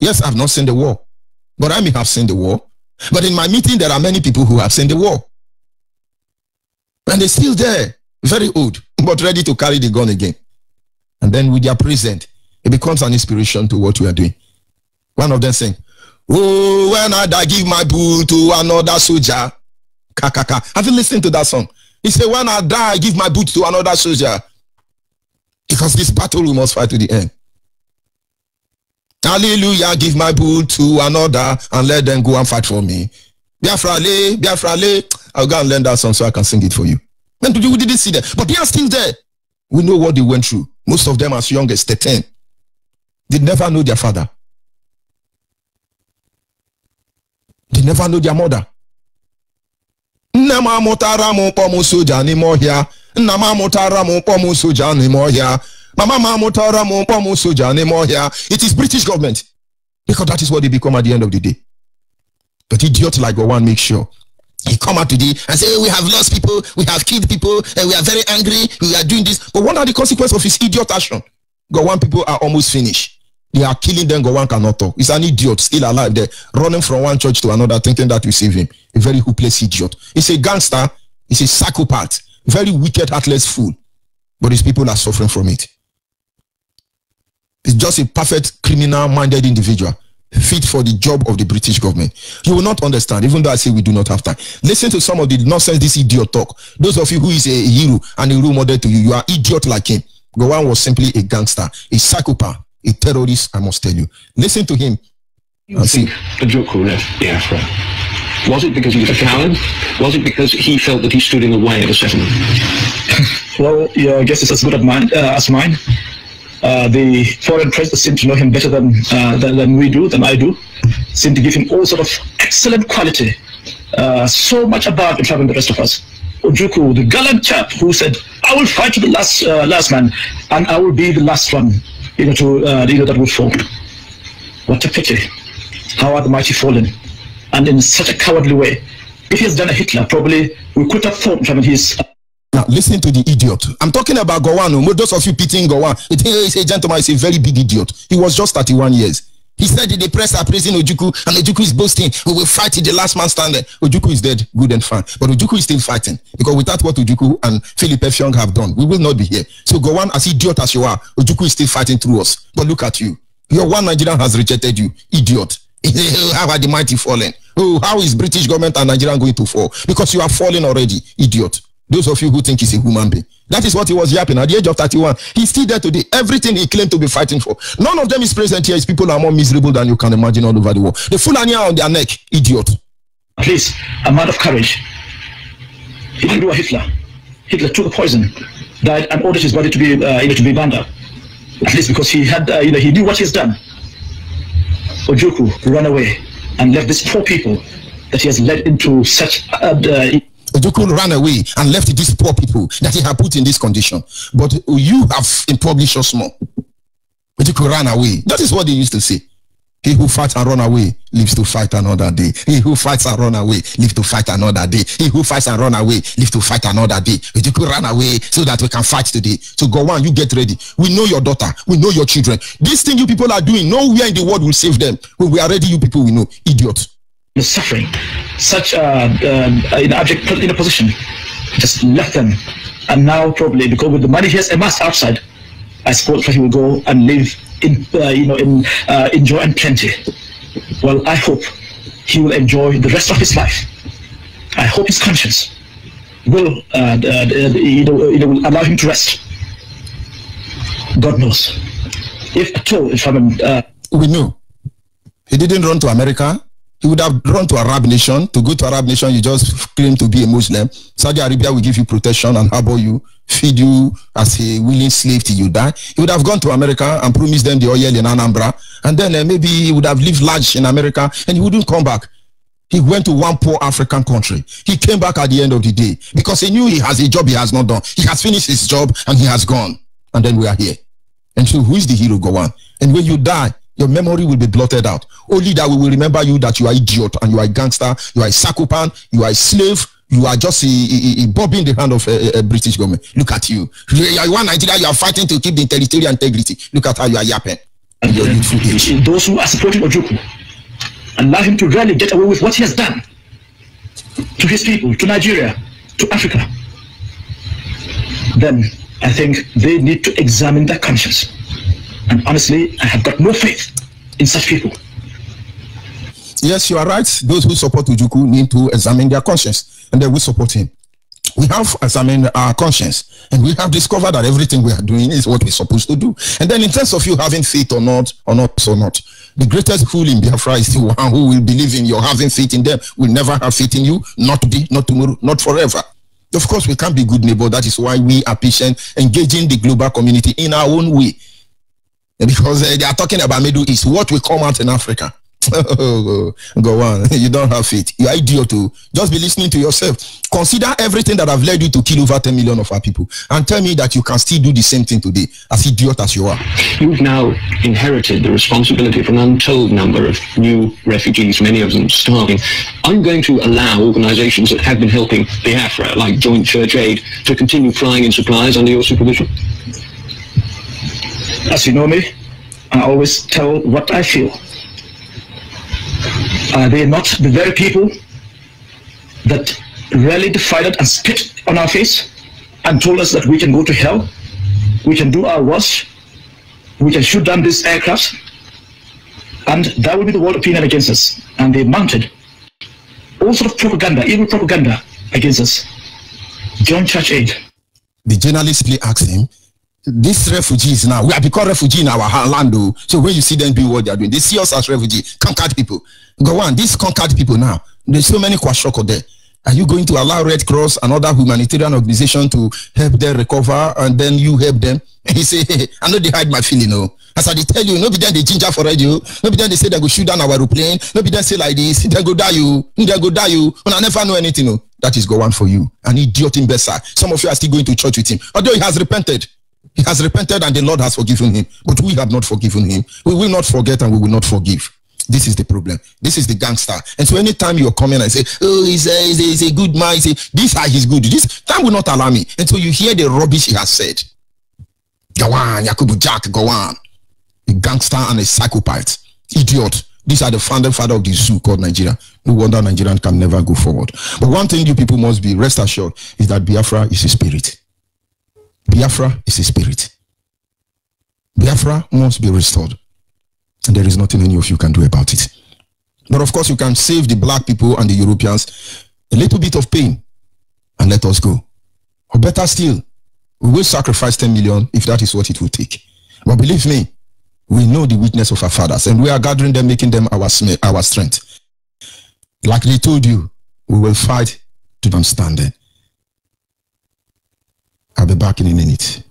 Yes, I've not seen the war, but I may have seen the war. But in my meeting, there are many people who have seen the war. And they're still there. Very old, but ready to carry the gun again. And then with their present, it becomes an inspiration to what we are doing. One of them saying, oh, when I give my bull to another soldier. Kakaka. Have you listened to that song? He said, when I die, I give my boot to another soldier. Because this battle we must fight to the end. Hallelujah, give my boot to another and let them go and fight for me. Biafra, Biafra, I'll go and learn that song so I can sing it for you. And we didn't see them, but they are still there. We know what they went through. Most of them as young as 10. They never know their father. They never know their mother. Nna m amụtara m ụkpọ m soja n'ime ọhịa. Mama m amụtara m ụkpọ m soja n'ime ọhịa. It is British government. Because that is what they become at the end of the day. But idiot like Gowon makes sure he come out today and say, we have lost people, we have killed people, and we are very angry, we are doing this. But what are the consequences of his idiot action? Gowon people are almost finished. They are killing them. Gowon cannot talk. He's an idiot still alive there, running from one church to another, thinking that will save him. A very hopeless idiot. He's a gangster. He's a psychopath. Very wicked, heartless fool. But his people are suffering from it. He's just a perfect criminal-minded individual, fit for the job of the British government. You will not understand, even though I say we do not have time. Listen to some of the nonsense this idiot talk. Those of you who is a hero and a role model to you, you are idiot like him. Gowon was simply a gangster, a psychopath, a terrorist, I must tell you. Listen to him. You think Ojukwu left Biafra? Was it because he was a coward? Was it because he felt that he stood in the way of a settlement? Well, yeah, I guess it's as good as mine. The foreign press seem to know him better than we do, than I do. Seem to give him all sort of excellent quality. So much above and traveling the rest of us. Ojukwu, the gallant chap who said, I will fight to the last man, and I will be the last one. You know, to that would fall. What a pity. How are the mighty fallen? And in such a cowardly way. If he has done a Hitler, probably we could have thought from his... Now, listen to the idiot. I'm talking about Gowon. Those of you pitying Gowon, you think he's a gentleman, he's a very big idiot. He was just 31 years. He said that the press are praising Ojukwu, and Ojukwu is boasting. We will fight till the last man standing. Ojukwu is dead, good and fine. But Ojukwu is still fighting. Because without what Ojukwu and Philip Effiong have done, we will not be here. So Gowon, as idiot as you are, Ojukwu is still fighting through us. But look at you. Your one Nigerian has rejected you. Idiot. How are the mighty fallen? Oh, how is British government and Nigerian going to fall? Because you are falling already, idiot. Those of you who think he's a human being. That is what he was yapping at the age of 31. He's still there today. Everything he claimed to be fighting for. None of them is present here. His people are more miserable than you can imagine all over the world. The Fulani on their neck, idiot. Please, a man of courage. He didn't do a Hitler. Hitler took a poison, died, and ordered his body to be burned up. At least because he had, he knew what he's done. Ojukwu ran away and left these poor people that he has led into such... Ojukwu ran away and left these poor people that he had put in this condition. But you have impoverished us more. Ojukwu ran away. That is what they used to say. He who fights and run away lives to fight another day. He who fights and run away lives to fight another day. He who fights and run away lives to fight another day. Ojukwu ran away so that we can fight today. So Gowon, you get ready. We know your daughter. We know your children. This thing you people are doing, nowhere in the world will save them. When we are ready, you people will know. Idiot. You're suffering such in a position, just left them, and now probably because with the money he has amassed outside, I suppose that he will go and live in in joy and plenty. Well, I hope he will enjoy the rest of his life. I hope his conscience will will allow him to rest. God knows, if at all, if I'm we knew he didn't run to America. He would have run to Arab nation. To go to Arab nation, you just claim to be a Muslim. Saudi Arabia will give you protection and harbor you, feed you as a willing slave till you die. He would have gone to America and promised them the oil in Anambra. And then maybe he would have lived large in America and he wouldn't come back. He went to one poor African country. He came back at the end of the day because he knew he has a job he has not done. He has finished his job and he has gone. And then we are here. And so who is the hero, Gowon? And when you die, your memory will be blotted out. Only that we will remember you that you are idiot and you are a gangster, you are a sakopan, you are a slave, you are just a bob in the hand of a British government. Look at you. You are one Nigeria, you are fighting to keep the territorial integrity. Look at how you are yapping. And those who are supporting Ojukwu, allow him to really get away with what he has done to his people, to Nigeria, to Africa. Then I think they need to examine their conscience. And honestly, I have got no faith in such people. Yes, you are right. Those who support Ojukwu need to examine their conscience, and they will support him. We have examined our conscience, and we have discovered that everything we are doing is what we're supposed to do. And then in terms of you having faith or not, the greatest fool in Biafra is the one who will believe in your having faith in them, will never have faith in you, not today, not tomorrow, not forever. Of course, we can't be good neighbor. That is why we are patient, engaging the global community in our own way. Because they are talking about Middle East, what will come out in Africa. Go on. You don't have faith. You're idiot too. Just be listening to yourself. Consider everything that have led you to kill over 10 million of our people and tell me that you can still do the same thing today, as idiot as you are. You've now inherited the responsibility for an untold number of new refugees, many of them starving. Are you going to allow organizations that have been helping Biafra, like Joint Church Aid, to continue flying in supplies under your supervision? As you know me, I always tell what I feel. Are they not the very people that rallied, fired, and spit on our face and told us that we can go to hell, we can do our worst, we can shoot down these aircraft, and that will be the world opinion against us? And they mounted all sort of propaganda, evil propaganda against us. Joint Church Aid. The journalist asked him, these refugees now, we are become refugees in our land. So when you see them do what they are doing, they see us as refugees, conquered people. Go on, these conquered people now, there's so many kwashoko there. Are you going to allow Red Cross and other humanitarian organizations to help them recover and then you help them? He say, hey, I know they hide my feeling. No. As I tell you, nobody then they ginger for radio. Nobody then they say they go shoot down our aeroplane. Nobody then say like this, they go die you, they go die you. And I never know anything. No. That is Gowon for you. An idiot imbecile. Some of you are still going to church with him. Although he has repented. He has repented and the Lord has forgiven him. But we have not forgiven him. We will not forget and we will not forgive. This is the problem. This is the gangster. And so anytime you're coming and say, oh, he's a good man, these are his good. This time will not allow me. And so you hear the rubbish he has said. Go on, Yakubu Jack, go on. A gangster and a psychopath. Idiot. These are the founding father of the zoo called Nigeria. No wonder Nigerians can never go forward. But one thing you people must be rest assured is that Biafra is a spirit. Biafra is a spirit. Biafra must be restored. And there is nothing any of you can do about it. But of course, you can save the black people and the Europeans a little bit of pain and let us go. Or better still, we will sacrifice 10 million if that is what it will take. But believe me, we know the weakness of our fathers and we are gathering them, making them our strength. Like they told you, we will fight to them standing. I'll be back in a minute.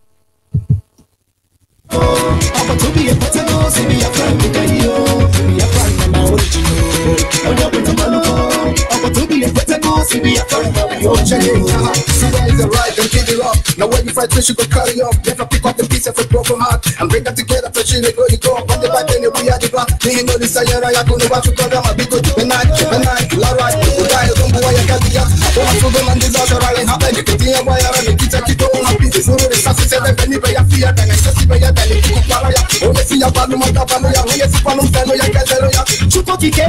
Now when you fight fish, you go carry up. Never pick up the pieces of broken heart and bring them together. Fresh in the glow, you go. But the bad thing, we are the black. You know this, I am a good one. You come down, I be good. When I, Larry, you die, you don't go away. I can't be out. Oh, I'm so good. And this is already happened. You can see why I'm a kid. I keep on happy. So the success of anybody, I fear. Then I just see by your belly. You can follow ya. Oh, let's see your bad. No matter what, no, you see, follow me. No, you can't tell ya. Chukwu Okike. I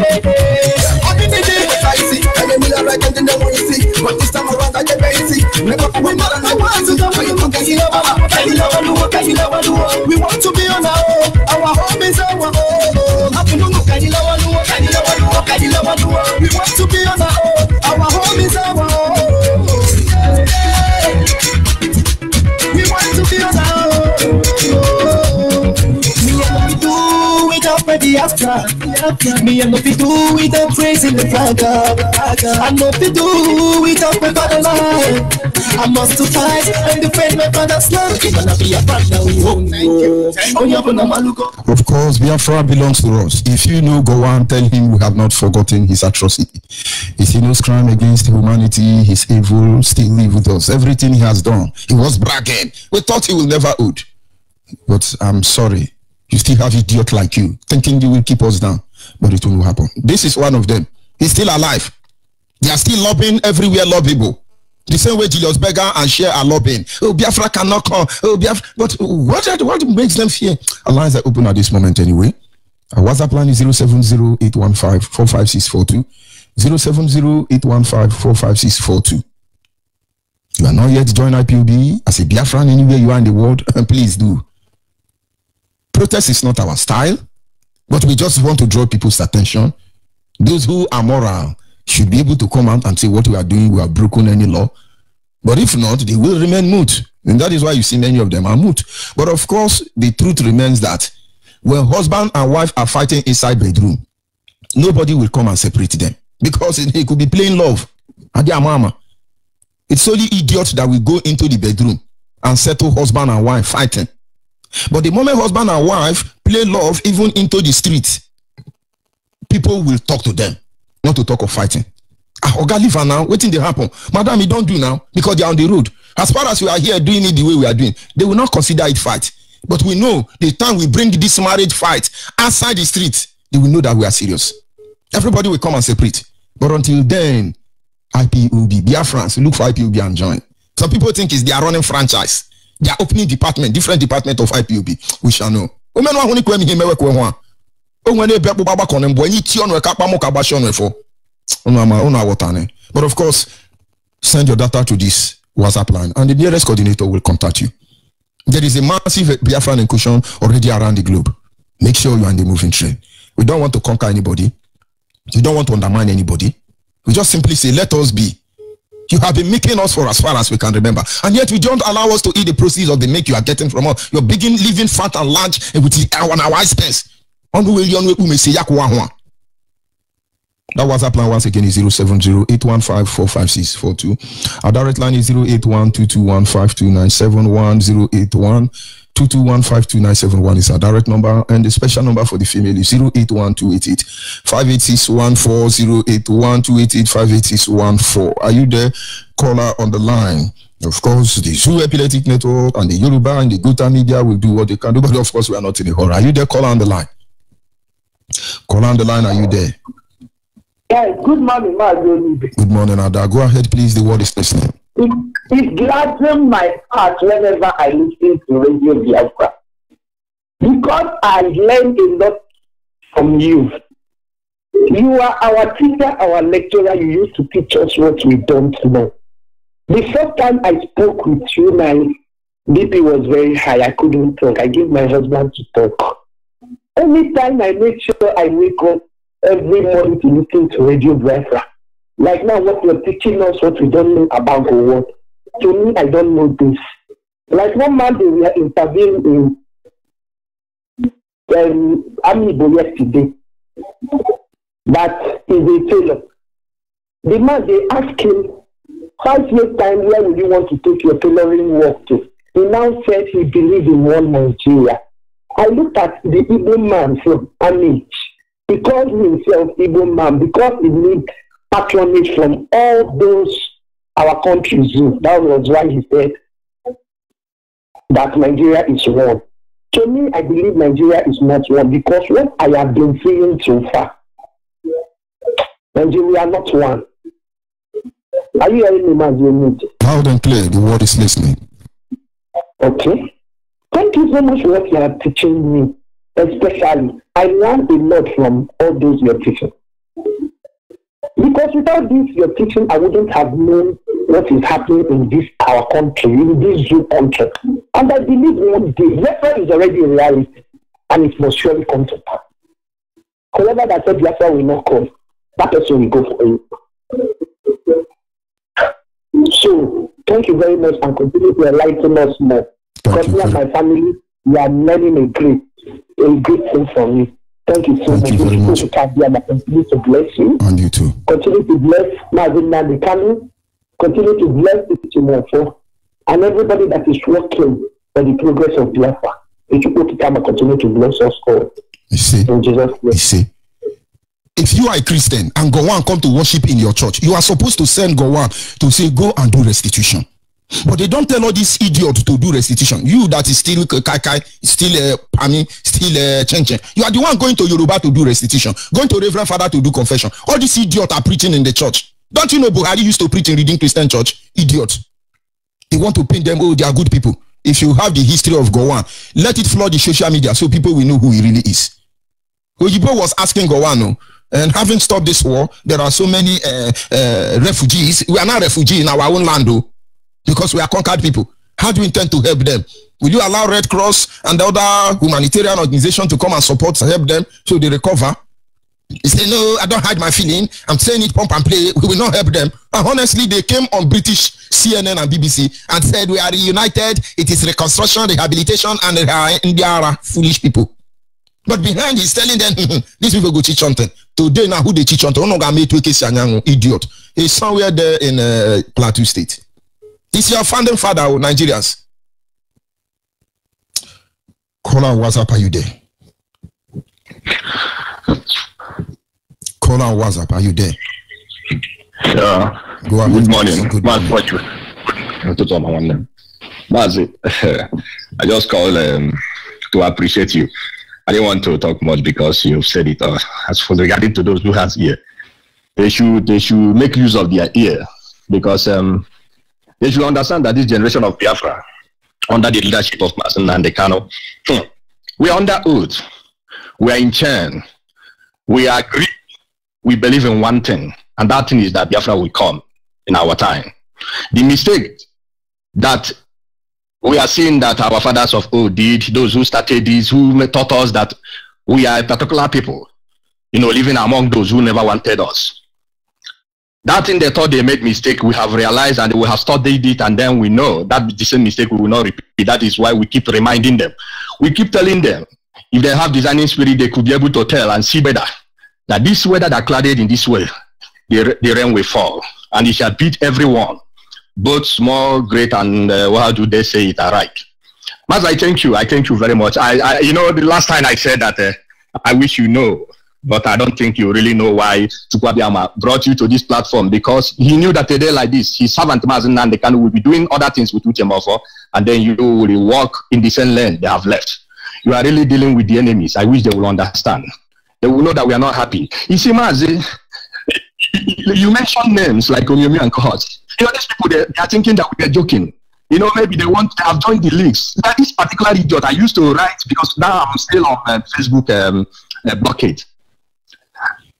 did it. I see. I mean, we are right and then we see. But this time around, I get busy. Never we more than I want. We want to be on our own. Our home is our home. We want to be on our own. Our home is our home. We want to be on our own. Me and we do it up at the after. Me and we do it up praising the flag. I know we do it up at the line. I must to fight and defend my father's land. Of course, Biafra belongs to us. If you know Gowon, tell him we have not forgotten his atrocity. His heinous crime against humanity, his evil still live with us. Everything he has done, he was bragging. We thought he will never old. But I'm sorry, you still have idiot like you, thinking you will keep us down. But it will happen. This is one of them. He's still alive. They are still lobbying everywhere, lobbyable. The same way Julius Berger and Shell are lobbying. Oh, Biafra cannot come. Oh, Biafra. But what makes them fear? Our lines are open at this moment anyway. Our WhatsApp line is 070-815-45642. 070-815-45642. You are not yet joined IPOB as a Biafran anywhere you are in the world. And please do. Protest is not our style. But we just want to draw people's attention. Those who are moral should be able to come out and say what we are doing, we have broken any law. But if not, they will remain mute. And that is why you see many of them are mute. But of course, the truth remains that when husband and wife are fighting inside bedroom, nobody will come and separate them. Because it could be plain love. It's only idiots that will go into the bedroom and settle husband and wife fighting. But the moment husband and wife play love even into the street, people will talk to them, not to talk of fighting. Oga Liva now, waiting to happen. Madam, you don't do now because they are on the road. As far as we are here doing it the way we are doing, they will not consider it fight. But we know the time we bring this marriage fight outside the street, they will know that we are serious. Everybody will come and separate. But until then, IPOB, Biafrans, look for IPOB and join. Some people think it's they are running franchise. They are opening department, different department of IPOB. We shall know. But of course, send your data to this WhatsApp line and the nearest coordinator will contact you. There is a massive Biafran incursion already around the globe. Make sure you are in the moving train. We don't want to conquer anybody. You don't want to undermine anybody. We just simply say, let us be. You have been making us for as far as we can remember. And yet we don't allow us to eat the proceeds of the make you are getting from us. You're beginning living fat and large and with the on our expense. That WhatsApp line once again is 070-815-45642. Our direct line is 081-221-52971. 081-221-52971 is our direct number, and the special number for the female is 081-288-58614. 081-288-58614. Are you there? Caller on the line. Of course, the Zoo Epileptic Network and the Yoruba and the Guta Media will do what they can do, but of course, we are not in a hurry. Are you there? Caller on the line. Caller on the line, are you there? Yeah, good morning, Mazi. Good morning, Ada. Go ahead, please. The word is listening. It gladdens my heart whenever I listen to Radio Biafra, because I learned a lot from you. You are our teacher, our lecturer. You used to teach us what we don't know. The first time I spoke with you, my BP was very high. I couldn't talk. I gave my husband to talk. Every time I make sure I wake up every morning to listen to Radio Biafra. Like now, what you're teaching us, what we don't know about the world. To me, I don't know this. Like one Monday, we are interviewing in Amibo yesterday. That is a tailor. The man, they asked him, 5 years time, where would you want to take your tailoring work to? He now said he believes in one Nigeria. I looked at the Igbo man from Amich. He calls himself Igbo man because he needs patronage from all those our countries do. That was why he said that Nigeria is one. To me, I believe Nigeria is not one because what I have been seeing so far, Nigeria are not one. Are you hearing me, man? Loud and clear, the world is listening. Okay. Thank you so much for what you are teaching me. Especially, I learned a lot from all those you're teaching. Because without this you're teaching, I wouldn't have known what is happening in this our country, in this zoo country. And I believe one day, Biafra is already a reality, and it must surely come to pass. However, that said, Biafra will not come. That person will go for you. So, thank you very much, and continue to enlighten us more. Because me and my family, we are learning a great thing for me. Thank you so much. Very much. Continue to bless you. And you too. Continue to bless Mazi Nnamdi Kanu. Continue to bless the Tinapa and everybody that is working for the progress of Biafra. Chukwu Okike Abiama continue to bless us all. You see. In Jesus' name. You see. If you are a Christian and Gowon come to worship in your church, you are supposed to send Gowon to say, go and do restitution. But they don't tell all these idiots to do restitution. You that is still Kaikai, still Pami, still Chenchen. You are the one going to Yoruba to do restitution, going to Reverend Father to do confession. All these idiots are preaching in the church. Don't you know Buhari used to preach in Redeemed Christian Church? Idiots. They want to paint them, oh, they are good people. If you have the history of Gowon, let it flood the social media so people will know who he really is. Oyibo was asking Gowon, and having stopped this war, there are so many refugees. We are not refugees in our own land, though. Because we are conquered people. How do you intend to help them? Will you allow Red Cross and the other humanitarian organization to come and support and help them so they recover? He said, no, I don't hide my feeling. I'm saying it, pump and play. We will not help them. And honestly, they came on British CNN and BBC and said, we are reunited. It is reconstruction, rehabilitation, and they are foolish people. But behind he's telling them, these people go teach on them. Today now, who they teach on them? Idiot. He's somewhere there in Plateau State. It's your founding father, Nigerians. Caller, what's up? Are you there? call on WhatsApp. Are you there? Go ahead. Good morning. Good morning. Mazi, I just called to appreciate you. I didn't want to talk much because you've said it all. As for regarding to those who has ear, they should make use of their ear, because they should understand that this generation of Biafra, under the leadership of Mazi Nnamdi Kanu, we are under oath, we are in chain, we are agreed, we believe in one thing, and that thing is that Biafra will come in our time. The mistake that we are seeing that our fathers of old did, those who started this, who taught us that we are a particular people, you know, living among those who never wanted us. That thing they thought they made mistake, we have realized and we have studied it, and then we know that the same mistake we will not repeat. That is why we keep reminding them. We keep telling them, if they have designing spirit, they could be able to tell and see better that this weather that clouded in this way, the rain will fall, and it shall beat everyone, both small, great, and how do they say it, all right. Mas, I thank you. I thank you very much. I you know, the last time I said that I wish you know, but I don't think you really know why Chukwu Abiama brought you to this platform, because he knew that a day like this, his servant Mazi Nnamdi Kanu will be doing other things with Uchemofo, and then you will walk in the same lane they have left. You are really dealing with the enemies. I wish they will understand. They will know that we are not happy. You see, Mazi, you mentioned names like Omyomyo and Kohos. You know, these people, they are thinking that we are joking. You know, maybe they have joined the leagues. That is particular idiot I used to write, because now I'm still on Facebook blockade.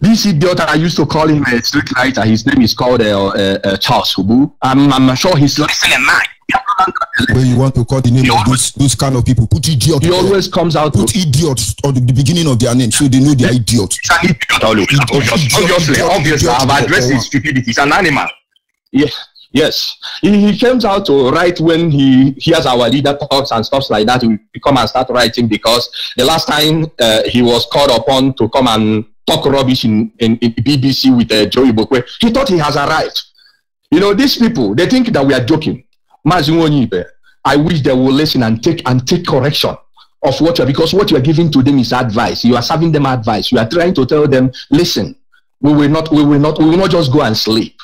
This idiot, I used to call him a street writer. His name is called Charles Hubu. I'm sure he's listening now. When you want to call the name of those kind of people, put idiot. He always comes out. Put idiots on the beginning of their name, so they know they are idiots. It's an idiot, obviously. I've addressed his stupidity. He's an animal. Yes, yes. He comes out to write when he hears our leader talks and stuff like that. He come and start writing, because the last time he was called upon to come and talk rubbish in BBC with Joey Bokwe, he thought he has arrived. You know, these people, they think that we are joking. Mazi Onyibe, I wish they will listen and take correction of what you are, because what you are giving to them is advice. You are serving them advice. You are trying to tell them, listen, we will not just go and sleep.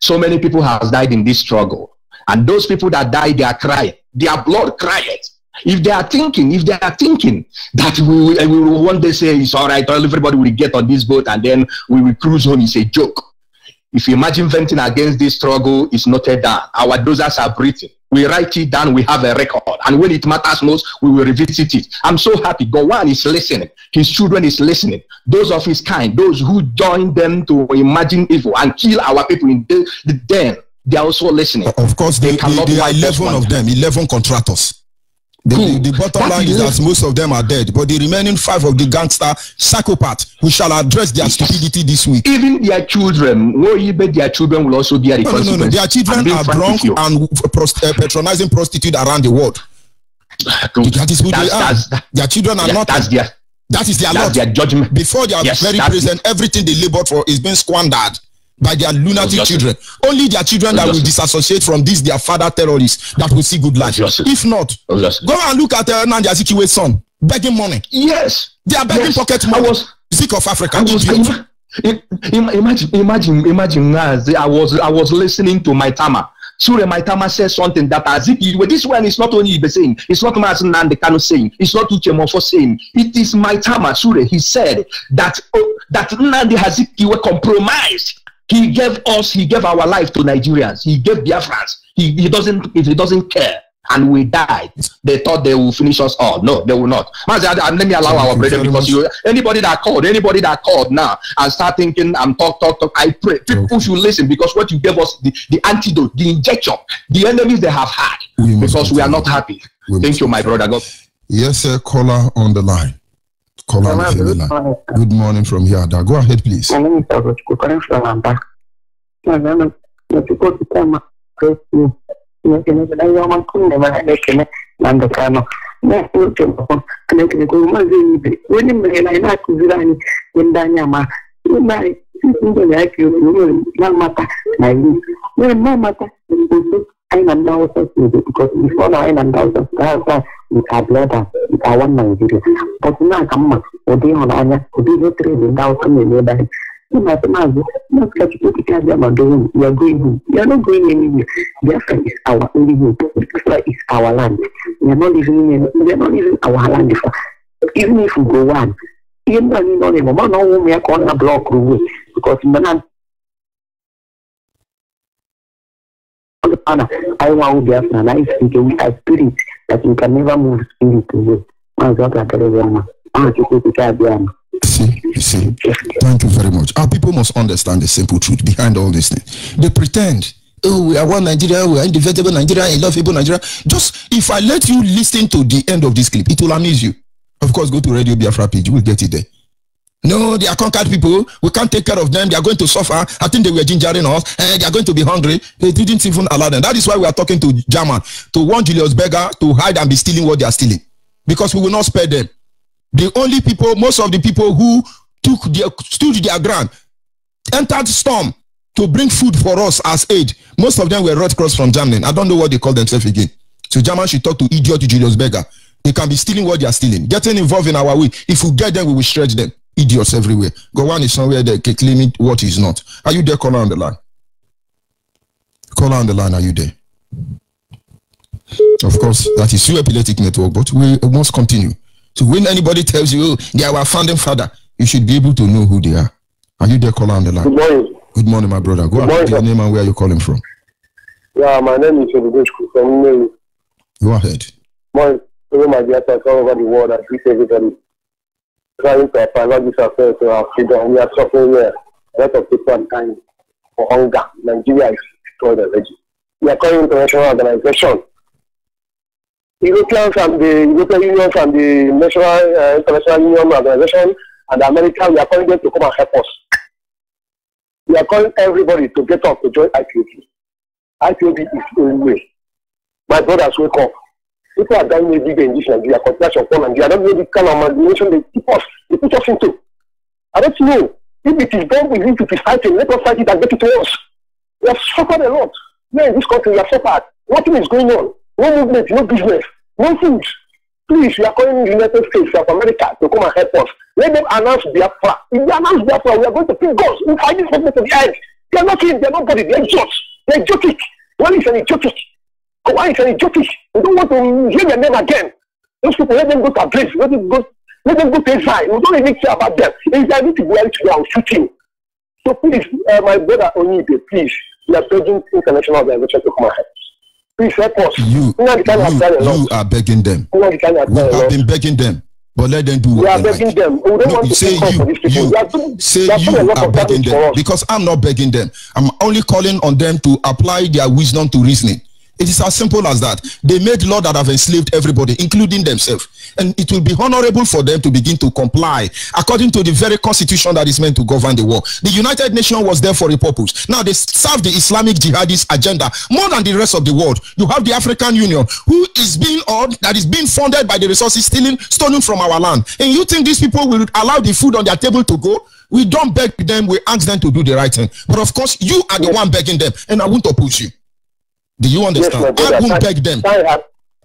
So many people have died in this struggle, and those people that died, they are crying. Their blood cried. If they are thinking that we will one day say it's all right, everybody will get on this boat and then we will cruise home, it's a joke. If you imagine venting against this struggle, it's noted down. Our dozers are breathing. We write it down. We have a record. And when it matters most, we will revisit it. I'm so happy. Gowon is listening. His children is listening. Those of his kind, those who join them to imagine evil and kill our people in the den, they are also listening. Of course, they are 11 of them, 11 contractors. The bottom line is that most of them are dead, but the remaining 5 of the gangster psychopaths who shall address their stupidity this week. Even their children, their children will also be a consequence. No, their children are drunk and patronizing prostitutes around the world. That is who they are. Their children are not. That is their lot. Their judgment. Before they are very present, everything they labored for is being squandered by their lunatic children. Only their children that will disassociate from this, their father terrorists, that will see good life. If not, go and look at Nnamdi Azikiwe's son begging money. Yes, they are begging pocket money. Sick of Africa. Imagine. I was listening to Maitama Sule. Maitama says something that Azikiwe, this one is not only Ibe saying, it's not Mazi Nnamdi Kanu saying, it's not Uchemofo saying, it is Maitama Sule. He said that Nnamdi Azikiwe compromised. He gave us, he gave our life to Nigerians. He gave Biafrans. If he doesn't care, and we died, they thought they will finish us all. No, they will not. And let me allow our brother, because anybody that called now and start thinking, I'm talk, I pray people should listen, because what you gave us, the antidote, the injection, the enemies they have had, because we are not happy. Thank you, my brother. God. Yes, sir. Caller on the line. Good morning from here. Go ahead, please. My name is Abo. Calling from Abo. But now, come on, or be on Anya, or be no trade without coming nearby. You might have not got to take care of them. You are going home. You are not going anywhere. Biafra is our only home. Biafra is our land. We are not living in. We are not living our land before. Even if we go on, even though we don't even know we are going to block the way because we are. I want Biafra. I think we are spirit that we can never move spirit away. You see, thank you very much. Our people must understand the simple truth behind all these things. They pretend, oh, we are one Nigeria, we are indivisible Nigeria, I love people Nigeria. Just if I let you listen to the end of this clip, it will amaze you. Of course, go to Radio Biafra page, we'll get it there. No, they are conquered people. We can't take care of them. They are going to suffer. I think they were gingering us. They are going to be hungry. They didn't even allow them. That is why we are talking to German, to warn Julius Berger to hide and be stealing what they are stealing. Because we will not spare them. The only people, most of the people who stood their ground, entered storm to bring food for us as aid. Most of them were Red Cross from Germany. I don't know what they call themselves again. So Germans should talk to idiot Julius Berger. They can be stealing what they are stealing. Getting involved in our way. If we get them, we will stretch them. Idiots everywhere. Gowon is somewhere there claiming what is not. Are you there? Caller on the line. Caller on the line, are you there? Of course, that is your epileptic network, but we must continue. So when anybody tells you, oh, they are our founding father, you should be able to know who they are. Are you there? Caller on the line. Good morning. Good morning, my brother. Go ahead. Your name and where you're calling from. Yeah, my name is Olusegun Obasanjo. Go ahead. Morning. My dear, all over the world, I greet everybody. Trying to apologize ourselves to our freedom. We are suffering here. A lot of people are dying for hunger. Nigeria is destroyed already. We are calling international organization. Europeans and the European Union and the National International Union Organization and America, we are calling them to come and help us. We are calling everybody to get up to join IPOB. IPOB is the way. My brothers, wake up. People are dying every day in this Nigeria, contraction of Poland. They are not really kind of manipulation they put us into. I don't know. If it is done, we need to be fighting. Let us fight it and get it to us. We have suffered a lot. Here in this country, we have suffered. Nothing is going on. No movement, no business, no food. Please, we are calling the United States of America to come and help us. Let them announce Biafra. If they announce Biafra, we are going to kill guns. We fight this movement to the end. They are not killing, they are not bodied. They are idiots. They are idiotic. One is an idiotic. Why is any jokish? We don't want to hear their name again. Those people, let them go to a place. Let them go to exile. We don't even care about them. If they need to go out today, I will shoot you. So please, my brother Onyibe, please, we are begging international organizations to come ahead. Please help us. You are begging them. We have been begging them, but let them do what they like. We are begging them. We don't want to say you, for these people. You are begging them. Because I'm not begging them. I'm only calling on them to apply their wisdom to reasoning. It is as simple as that. They made laws that have enslaved everybody, including themselves. And it will be honorable for them to begin to comply according to the very constitution that is meant to govern the world. The United Nations was there for a purpose. Now they serve the Islamic jihadist agenda more than the rest of the world. You have the African Union, who is being odd, that is being funded by the resources stolen from our land. And you think these people will allow the food on their table to go? We don't beg them. We ask them to do the right thing. But of course, you are the one begging them, and I won't oppose you. Do you understand? Yes, I won't beg them. I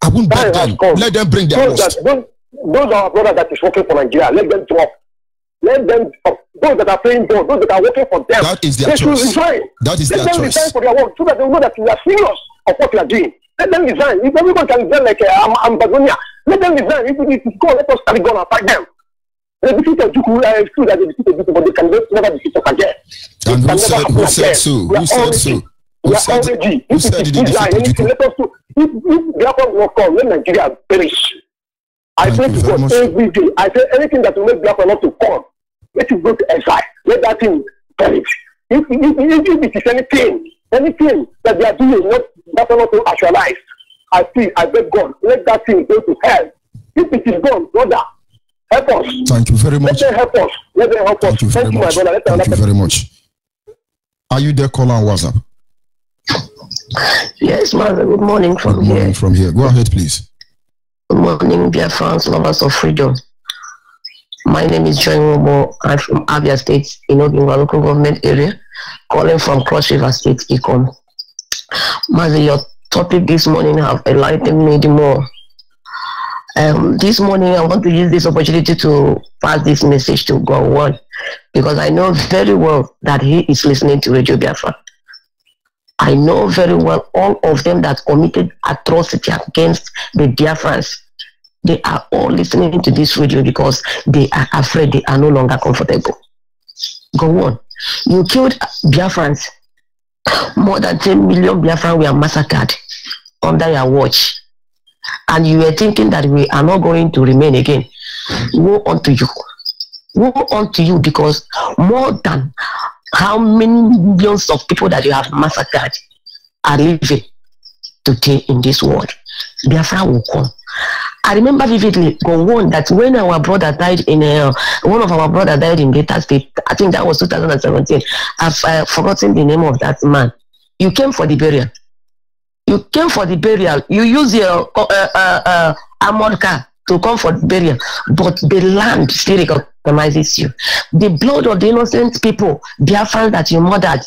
won't beg them. Let them bring their loss. Those are brothers that is working for Nigeria. Let them drop. Let them drop. Those that are playing ball, those that are working for them. That is their choice. That is their choice. Let them resign for their work so that they know that we are serious of what we are doing. Let them resign. If everyone can resign like Ambazonia, let them resign. If it is gone, let us carry on and fight them. They defeat Ojukwu. I feel that they defeat Ojukwu, but they can never defeat Okage. And who said so? Who said so? We are already. If it is designed, let us do. If Biafra will come, let Nigeria perish. I pray to God every day. I say anything that will make Biafra not to come, let it go to exile. Let that thing perish. If it is anything that they are doing, not Biafra not to actualize, I plead, I beg God, let that thing go to hell. If it is gone, brother, help us. Thank you very much. Let them help us. Let them help us. Thank you, my brother. Thank you very much. Are you there, caller on WhatsApp? Yes, mother. Good morning from here. Good morning from here. Go ahead, please. Good morning, dear friends, lovers of freedom. My name is John Obo. I'm from Abia State, in Odumegwu local government area, calling from Cross River State, Ikon. Mother, your topic this morning have enlightened me more. This morning, I want to use this opportunity to pass this message to Gowon because I know very well that he is listening to Radio Biafra. I know very well all of them that committed atrocity against the Biafrans. They are all listening to this radio because they are afraid, they are no longer comfortable. Go on. You killed Biafrans. More than 10 million Biafrans were massacred under your watch. And you were thinking that we are not going to remain again. Woe unto you. Woe unto you, because more than how many millions of people that you have massacred are living today in this world. Biafra will come. I remember vividly, Gowon, that when our brother died in one of our brother died in Delta State, I think that was 2017. I've forgotten the name of that man. You came for the burial. You came for the burial. You used your armored car to come for the burial, but the land still recognizes you. The blood of the innocent people, Biafran, that you murdered,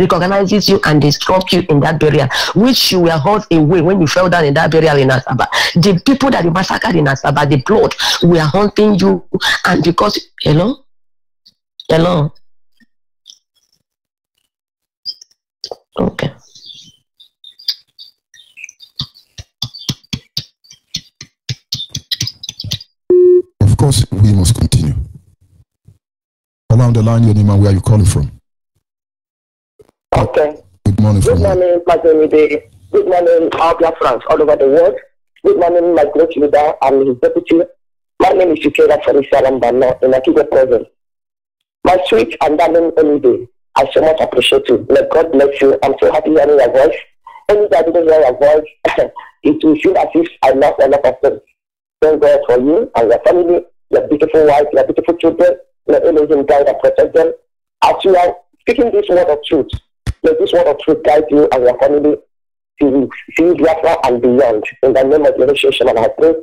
recognizes you and struck you in that burial, which you were hauled away when you fell down in that burial in Asaba. The people that you massacred in Asaba, the blood were haunting you, and because hello, okay. Of course, we must continue. Around the line, Onyema, where are you calling from? Okay. Good morning. Good morning, Mazi Nnamdi. Good morning, Abia France, all over the world. Good morning, my great leader and his deputy. My name is Chukwu Okike Abiama in Akigwe Province. My sweet and darling Onyebe, I so much appreciate you. May God bless you. I'm so happy hearing your voice. Anytime I hear your voice, it will feel as if I lost a lot of things. Thank God for you and your family, your beautiful wife, your beautiful children. May Elohim guide and protect them. As you are speaking this word of truth, may this word of truth guide you and your family to see Biafra and beyond. In the name of the association, and I pray.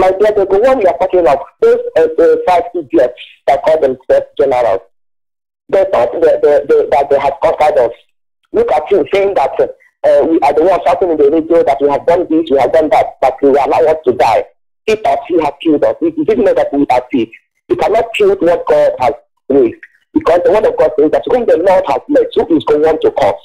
My dear, the one you are talking of, those five idiots that call themselves generals, they thought that they have conquered us. Look at you saying that we are the ones shouting in the radio that we have done this, we have done that, but we allow us to die. It that he has killed us. You didn't know that we are sick. You cannot kill what God has raised. Because the word of God says that when the Lord has met, who is Gowon to cause?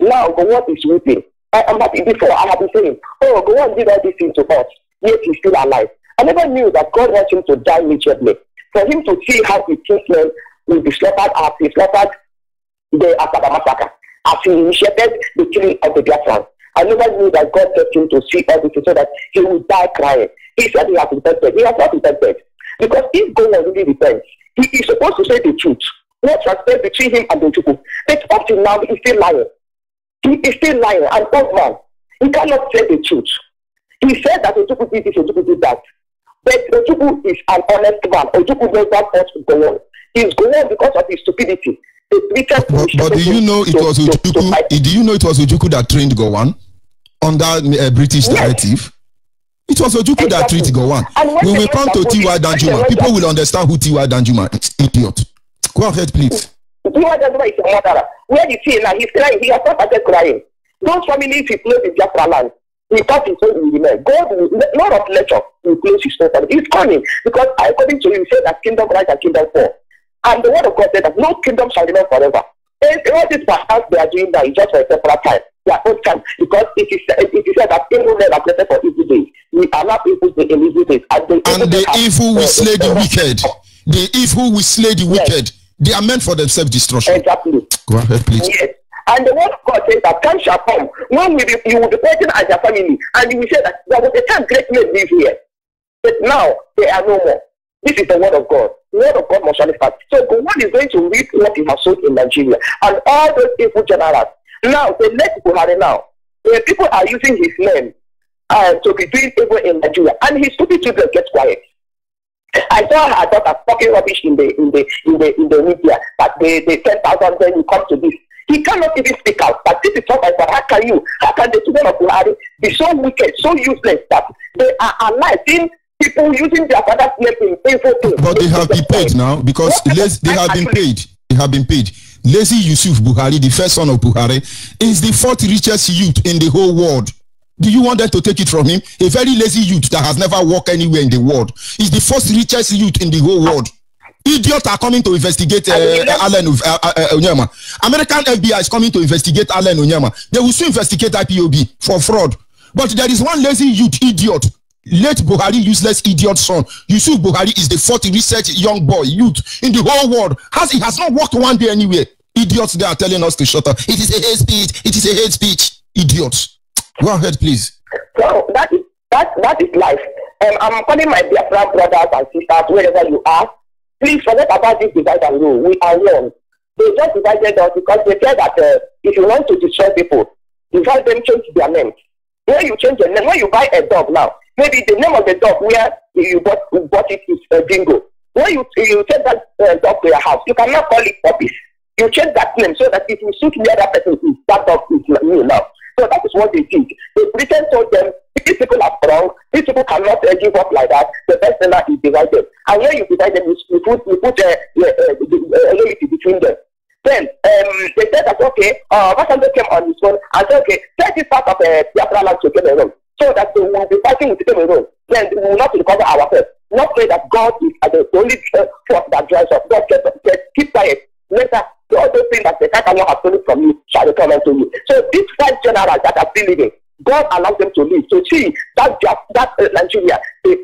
Now Gowon is weeping. I'm happy before. I have been saying, oh, Gowon did all these things to us, yet he's still alive. I never knew that God wants him to die miserably. For him to see how his children will be slaughtered as he slaughtered the Asaba massacre, as he initiated the killing of the Biafran. I never knew that God kept him to see all this so that he would die crying. He said he has repented. He has not repented. Because if Gowon really repents, he is supposed to say the truth. What has been between him and the Ojukwu? But up to now, he's still lying. He is still lying, an old man. He cannot say the truth. He said that Ojukwu did this, Ojukwu did that. But Ojukwu is an honest man. Ojukwu knows that what is going on. He's going on because of his stupidity. But do you know it was Ojukwu? Do you know it was Ojukwu that trained Gowon under British narrative? It was Ojukwu that trained Gowon. We will come to Tiwa Danjuma. People will understand who Tiwa Danjuma is. Idiot. Go ahead, please. Where you see now, he's crying. He has not started crying. Those families he plays in Biafra land. He cut his own women. God will not of lecture will place his own family. He's coming. Because according to him, he said that kingdom rise and kingdom fall. And the word of God said that no kingdom shall remain forever. And all this perhaps they are doing now is just for a temporary time. Their own time. Because it is said that evil men are created for evil days. We are not evil days in evil days. And the evil will slay the wicked. The evil will slay the wicked. They are meant for themselves destruction. Exactly. Go ahead, please. Yes. And the word of God says that time shall come when you will be pointing at your family, and you will say that there was a time great men live here, but now they are no more. This is the word of God. The word of God must surely pass. So God is going to reap what he has sown in Nigeria, and all those evil generals. Now the next Buhari now, the people are using his name to be doing evil in Nigeria, and his stupid children get quiet. I saw her daughter talking rubbish in the media, but the 10,000 when you come to this. He cannot even speak out. But this is what I said. How can the children of Buhari be so wicked, so useless that they are alive in people using their father's name in evil things? But they have been paid now, because they have been paid. They have been paid. Lazy Yusuf Buhari, the first son of Buhari, is the fourth richest youth in the whole world. Do you want them to take it from him? A very lazy youth that has never worked anywhere in the world. He's the first richest youth in the whole world. idiots are coming to investigate Allen Onyema. American FBI is coming to investigate Allen Onyema. They will soon investigate IPOB for fraud. But there is one lazy youth idiot, late Buhari useless idiot son. Yusuf Buhari is the fourth research young boy, youth in the whole world. He has not worked one day anywhere. Idiots, they are telling us to shut up. It is a hate speech. It is a hate speech. Idiots. Go ahead, please. So that is life. I'm calling my Biafra brothers and sisters, wherever you are. Please forget about this divide and rule. We are one. They just divided us because they said that if you want to destroy people, invite them change their name. When you change your name, when you buy a dog now, maybe the name of the dog where you bought it is Dingo. When you take that dog to your house, you cannot call it puppies. You change that name so that it will suit where that person is. That dog is new now. So that is what they did. They pretend told them, these people are wrong. These people cannot give up like that. The best thing is divided. And when you divide them, you put a limit between them. Then they said that, okay, Obasanjo came on his own and said, okay, take this part of Biafra land to Cameroon so that we will be fighting with Cameroon. Then we will not recover ourselves. Not say that God is the only force that drives us. God keep quiet. Later, all those things that the cat cannot have stolen from you shall come unto you. So these five generals that are still living, God allows them to live. So see that Nigeria, they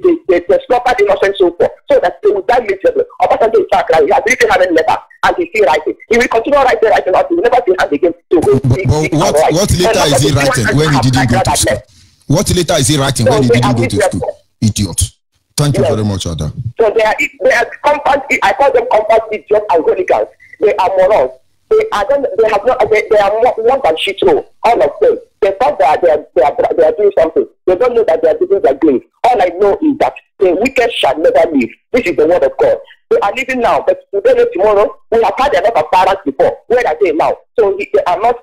slaughtered innocent so far, so that they will die miserably. Obasanjo is far crying. He has written how many letters, and he's still writing. He will continue writing until he never see hand again to go speak. What letter is he writing when he didn't go to school? What letter is he writing when he didn't go to school? Idiot. Thank you very much, Ada. So they are compound. I call them compound idiots and radicals. They are morons. They are more than shit row. All of them. They thought that they are doing something. They don't know that they are doing their grave. All I know is that the wicked shall never live. This is the word of God. They are living now, but today, tomorrow, we have had a lot of parents before. Where are they now? So they are not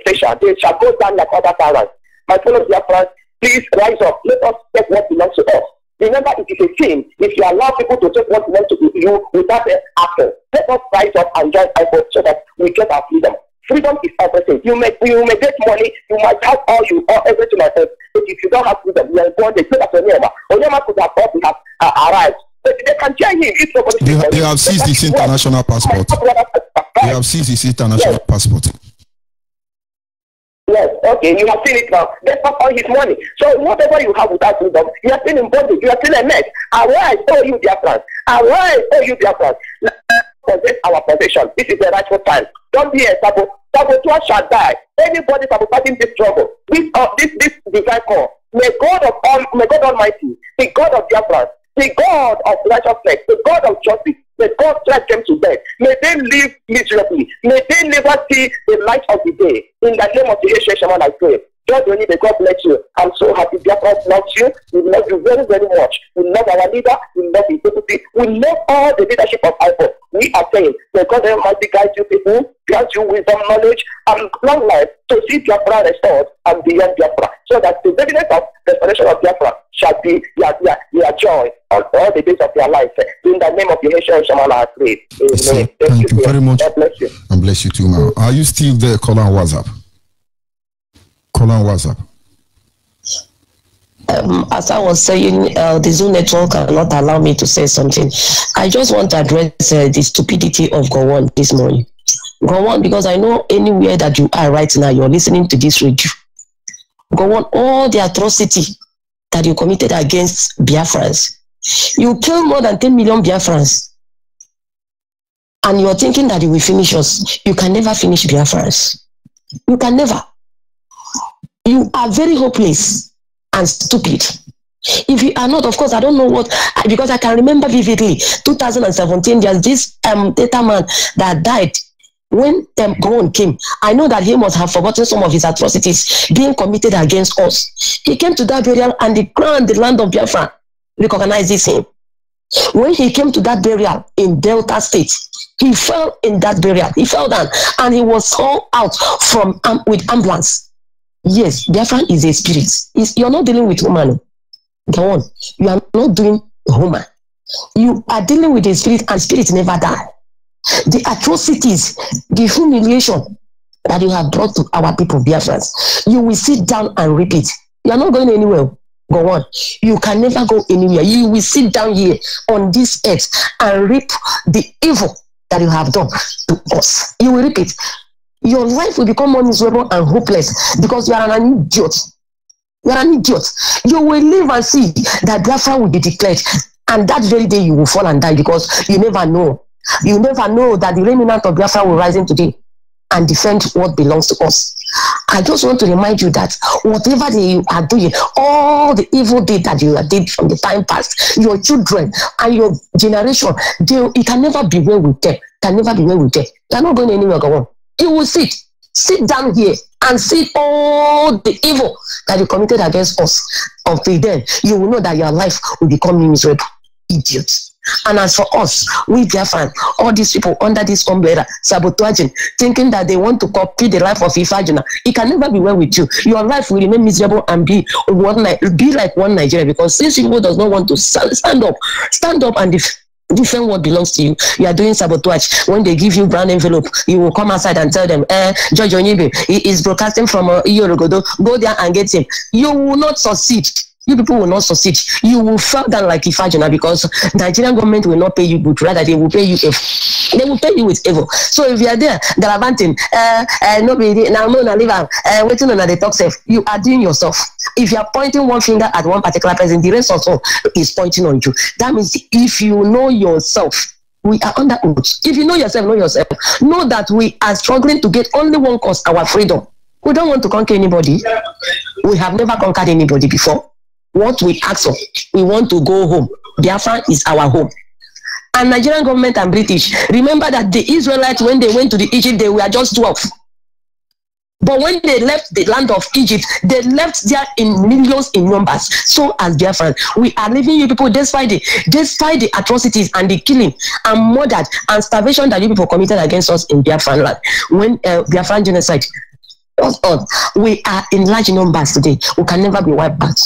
special. They shall go down like other parents. My fellow dear friends, please rise up. Let us take what belongs to us. Remember, it is a sin if you allow people to take what you want to do without an action. Let us rise up and join efforts so that we get our freedom. Freedom is everything. You may get money, you might have everything like that. But if you don't have freedom, you are born. They say that Onyema could have thought he has arrived. But they can tell him if somebody. They have seized his international passport. They have seized his international passport. Yes, okay, you have seen it now. That's not all his money. So whatever you have without freedom, you are still in bondage, you are still a mess. Arise, oh you dear friends. Arise, oh you dear friends. Let's possess our possession. This is the rightful time. Don't be a saboteur shall die. Anybody sabotaging this trouble, this divine call. May God Almighty, the God of dear friends, the God of righteousness, the God of justice, the God that came to death. May they live miserably. May they never see the light of the day. In the name of the Yeshua Shaman, I pray. George Onyibe, God bless you. I'm so happy. Biafra loves you. We love you very, very much. We love our leader. We love the deputy. We love all the leadership of IPOB. We are saying, may God Almighty guide you people, grant you wisdom, knowledge, and long life to see Biafra restored and beyond Biafra, so that the evidence of restoration of Biafra shall be your joy on all the days of your life. In the name of the Yeshua Shaman, I pray. Amen. So, thank you very much. God bless you. And bless you too, man. Are you still there? Call on WhatsApp. As I was saying, the Zoom network cannot allow me to say something. I just want to address the stupidity of Gowon this morning. Gowon, because I know anywhere that you are right now, you're listening to this radio. Gowon, all the atrocity that you committed against Biafrans. You killed more than 10 million Biafrans. And you're thinking that you will finish us. You can never finish Biafrans. You can never. You are very hopeless and stupid. If you are not, of course, I don't know what, because I can remember vividly, 2017, there's this data man that died when Gowon came. I know that he must have forgotten some of his atrocities being committed against us. He came to that burial and the land of Biafra recognizes him. When he came to that burial in Delta State, he fell in that burial. He fell down and he was hauled out from with ambulance. Yes, Biafra is a spirit. You're not dealing with human. Go on. You are not doing human. You are dealing with a spirit, and spirits never die. The atrocities, the humiliation that you have brought to our people, Biafrans, you will sit down and repeat. You are not going anywhere. go on. You can never go anywhere. You will sit down here on this earth and reap the evil that you have done to us. You will reap it. Your life will become miserable and hopeless because you are an idiot. You are an idiot. You will live and see that Biafra will be declared. And that very day you will fall and die because you never know. You never know that the remnant of Biafra will rise in today and defend what belongs to us. I just want to remind you that whatever you are doing, all the evil deed that you did from the time past, your children and your generation, it can never be well with them. It can never be well with them. They are not going anywhere, go on. You will sit down here and see all the evil that you committed against us. Until then, you will know that your life will become miserable. Idiots. And as for us, we Biafran, all these people under this umbrella, sabotaging, thinking that they want to copy the life of Ifeajuna, it can never be well with you. Your life will remain miserable and be like one Nigeria, because since you does not want to stand up and defend what belongs to you, you are doing sabotage. When they give you brown envelope, you will come outside and tell them, George Onyibe, he is broadcasting from Yorogodo, go there and get him. You will not succeed. You people will not succeed. You will fail down like Ifeajuna, because Nigerian government will not pay you good. Rather, they will pay you evil. They will pay you with evil. So if you are there, gallivanting, nobody, now no, leave out, waiting on the talk safe, you are doing yourself. If you are pointing one finger at one particular person, the rest of all is pointing on you. That means if you know yourself, we are under oath. If you know yourself, know yourself. Know that we are struggling to get only one cause, our freedom. We don't want to conquer anybody. We have never conquered anybody before. What we ask of, we want to go home. Biafra is our home. And Nigerian government and British, remember that the Israelites, when they went to the Egypt, they were just 12. But when they left the land of Egypt, they left there in millions in numbers. So as Biafra, we are leaving you people despite the atrocities and the killing and murder and starvation that you people committed against us in Biafra land. When Biafra genocide was on, we are in large numbers today. We can never be wiped out.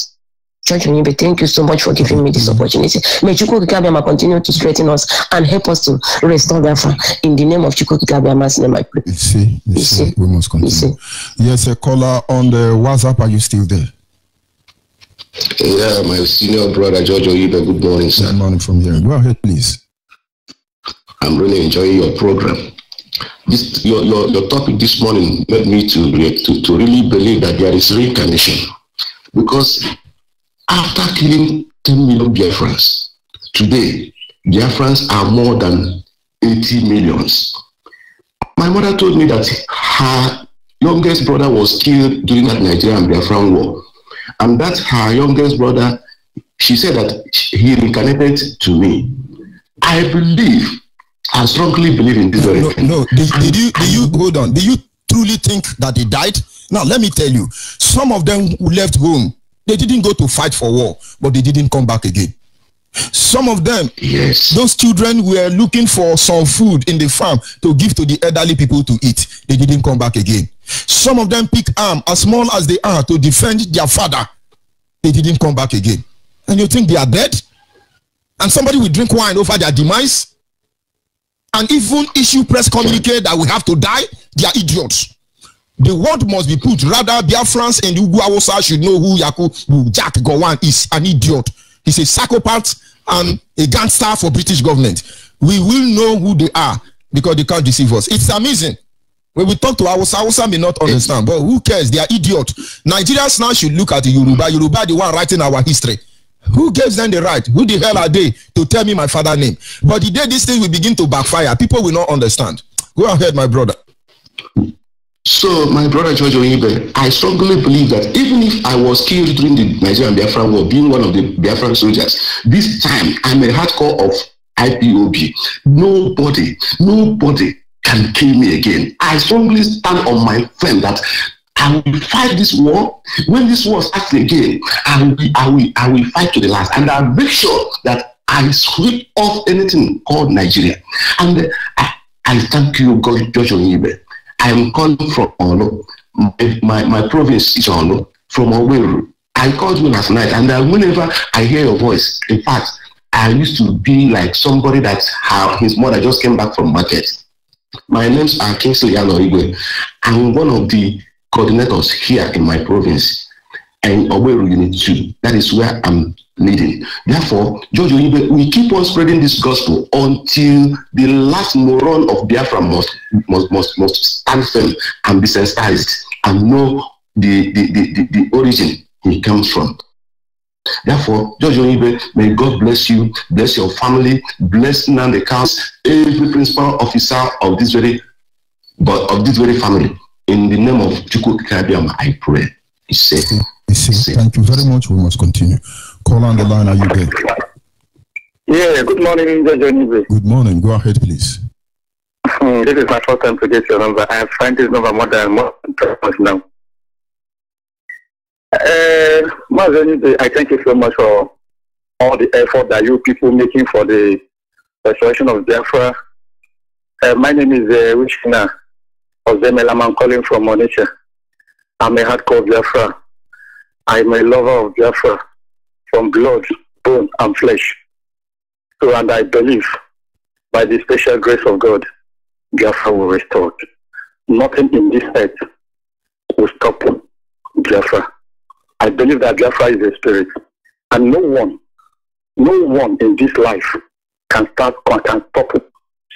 George Onyibe, thank you so much for giving me this opportunity. May Chukwu Okike Abiama continue to strengthen us and help us to restore Biafra. In the name of Chukwu Okike Abiama's name, I pray. You see, we must continue. Yes, a caller on the WhatsApp, are you still there? Yeah, my senior brother, George Onyibe, good morning, sir. Good morning from here. Go ahead, please. I'm really enjoying your program. This, your topic this morning made me to really believe that there is reincarnation. Because after killing 10 million Biafrans, today, Biafrans are more than 80 millions. My mother told me that her youngest brother was killed during that Nigerian Biafran war. And that her youngest brother, she said that he reincarnated to me. I believe, I strongly believe in this very thing. No, did you, hold on, do you truly think that he died? Now, let me tell you, some of them who left home, they didn't go to fight for war, but they didn't come back again. Some of them, yes, those children were looking for some food in the farm to give to the elderly people to eat. They didn't come back again. Some of them pick arms, as small as they are, to defend their father. They didn't come back again. And you think they are dead? And somebody will drink wine over their demise? And even issue press communique that we have to die? They are idiots. The word must be put. Rather, Biafrans and Ugwu Hausa should know who Yakubu Gowon is. An idiot. He's a psychopath and a gangster for British government. We will know who they are because they can't deceive us. It's amazing. When we talk to Hausa, Hausa may not understand, but who cares? They are idiots. Nigerians now should look at the Yoruba. Yoruba, the one writing our history. Who gives them the right? Who the hell are they to tell me my father's name? But the day this thing will begin to backfire, people will not understand. Go ahead, my brother. So, my brother George Onyibe, I strongly believe that even if I was killed during the Nigerian Biafran war, being one of the Biafran soldiers, this time I'm a hardcore of IPOB. Nobody can kill me again. I strongly stand on my friend that I will fight this war. When this war starts again, I will fight to the last, and I'll make sure that I sweep off anything called Nigeria. And I thank you, God, George Onyibe. I am calling from Ono. My province is Ono, from Oweru. I called you last night, and whenever I hear your voice, in fact, I used to be like somebody that his mother just came back from market. My name's are Kingsley Yano Igwe. I'm one of the coordinators here in my province. and Oberu Unit 2. That is where I'm leading. Therefore, George Onyibe, we keep on spreading this gospel until the last moron of Biafra must stand firm and be sensitized and know the origin he comes from. Therefore, George Onyibe, may God bless you, bless your family, bless Nnamdi Kanu, every principal officer of this very, but of this very family. In the name of Chukwu Okike Abiama, I pray. It's safe. It's safe. It's safe. Thank you very much. We must continue. Call on the line. Are you there? Yeah. Good morning, George Onyibe. Good morning. Go ahead, please. This is my first time to get your number. I find this number more than 1 month now. I thank you so much for all the effort that you people making for the restoration of Biafra. My name is Wichina Ozemelam. I'm calling from Onitsha. I'm a hardcore Biafra. I'm a lover of Biafra from blood, bone, and flesh. So, and I believe by the special grace of God, Biafra will restore. Nothing in this earth will stop Biafra. I believe that Biafra is a spirit, and no one in this life can stop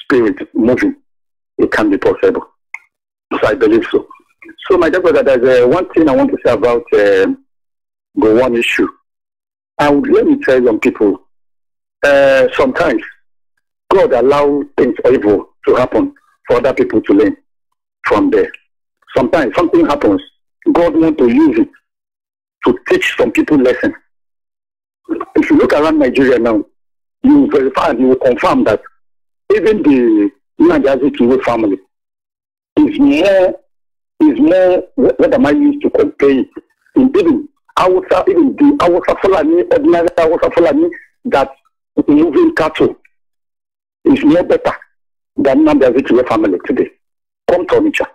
spirit moving. It can be possible. So I believe so. So my dear brother, there's one thing I want to say about the one issue. Let me tell some people, sometimes God allows things evil to happen for other people to learn from there. Sometimes something happens, God wants to use it to teach some people lesson. If you look around Nigeria now, you will verify and you will confirm that even the Nnamdi Azikiwe family is more what am I used to compare it? Even Awusa, even the Awusa Fulani, ordinary Awusa Fulani that moving cattle is more better than Nnamdi Azikiwe family today. Come to Onitsha.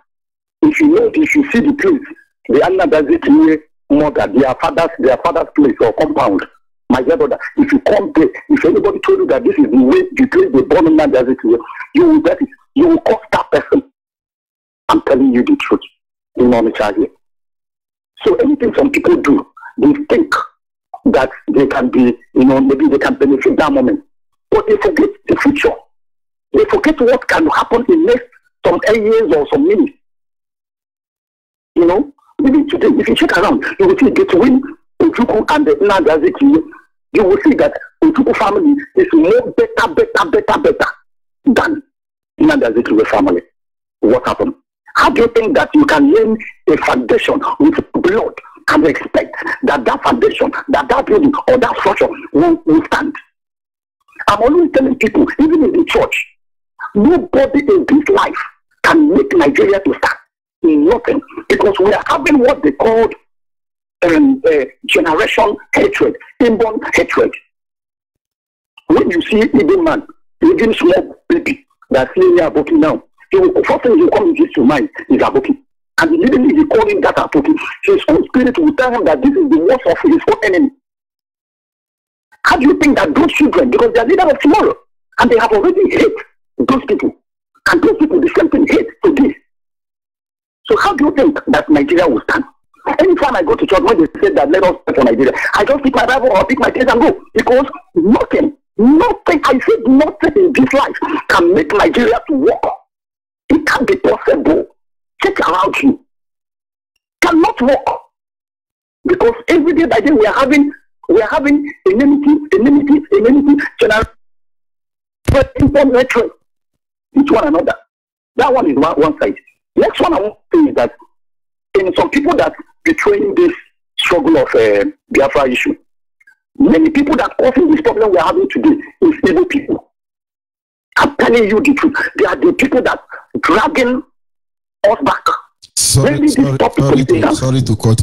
If you see the place, the Nnamdi Azikiwe mother, their father's place or compound. My dear brother, if you come there, if anybody told you that this is the way the place they born in that area, you will get it. You will cost that person. I'm telling you the truth. You know me, Charlie. So anything some people do, they think that they can be, maybe they can benefit that moment, but they forget the future. They forget what can happen in next some 8 years or some minutes. Even today, if you check around, you will see between Ojukwu and the Nnamdi Azikiwe, you will see that Ojukwu family is more better than Nnamdi Azikiwe family. What happened? How do you think that you can lay a foundation with blood and expect that that foundation, that building or that structure will stand? I'm always telling people, even in the church, nobody in this life can make Nigeria to stand. Nothing, because we are having what they called generation hatred, inborn hatred. When you see even man, even small baby that's nearly Aboki now, first thing you come into mind is Aboki, and immediately he calls him that Aboki. His own spirit will tell him that this is the worst of his own enemy. How do you think that those children, because they are leaders of tomorrow, and they have already hate those people, and those people the same thing hate today? So how do you think that Nigeria will stand? Anytime I go to church, when they say that let us stand for Nigeria, I just pick my Bible or pick my case and go. Because nothing in this life can make Nigeria to work. It can't be possible. Check around you. Cannot work. Because every day by day we are having enmity, general each one another. That one is one side. Next one I want to say is that in some people that betraying this struggle of Biafra issue, many people that causing this problem we are having today is evil people. I'm telling you the truth. They are the people that dragging us back. Sorry to cut.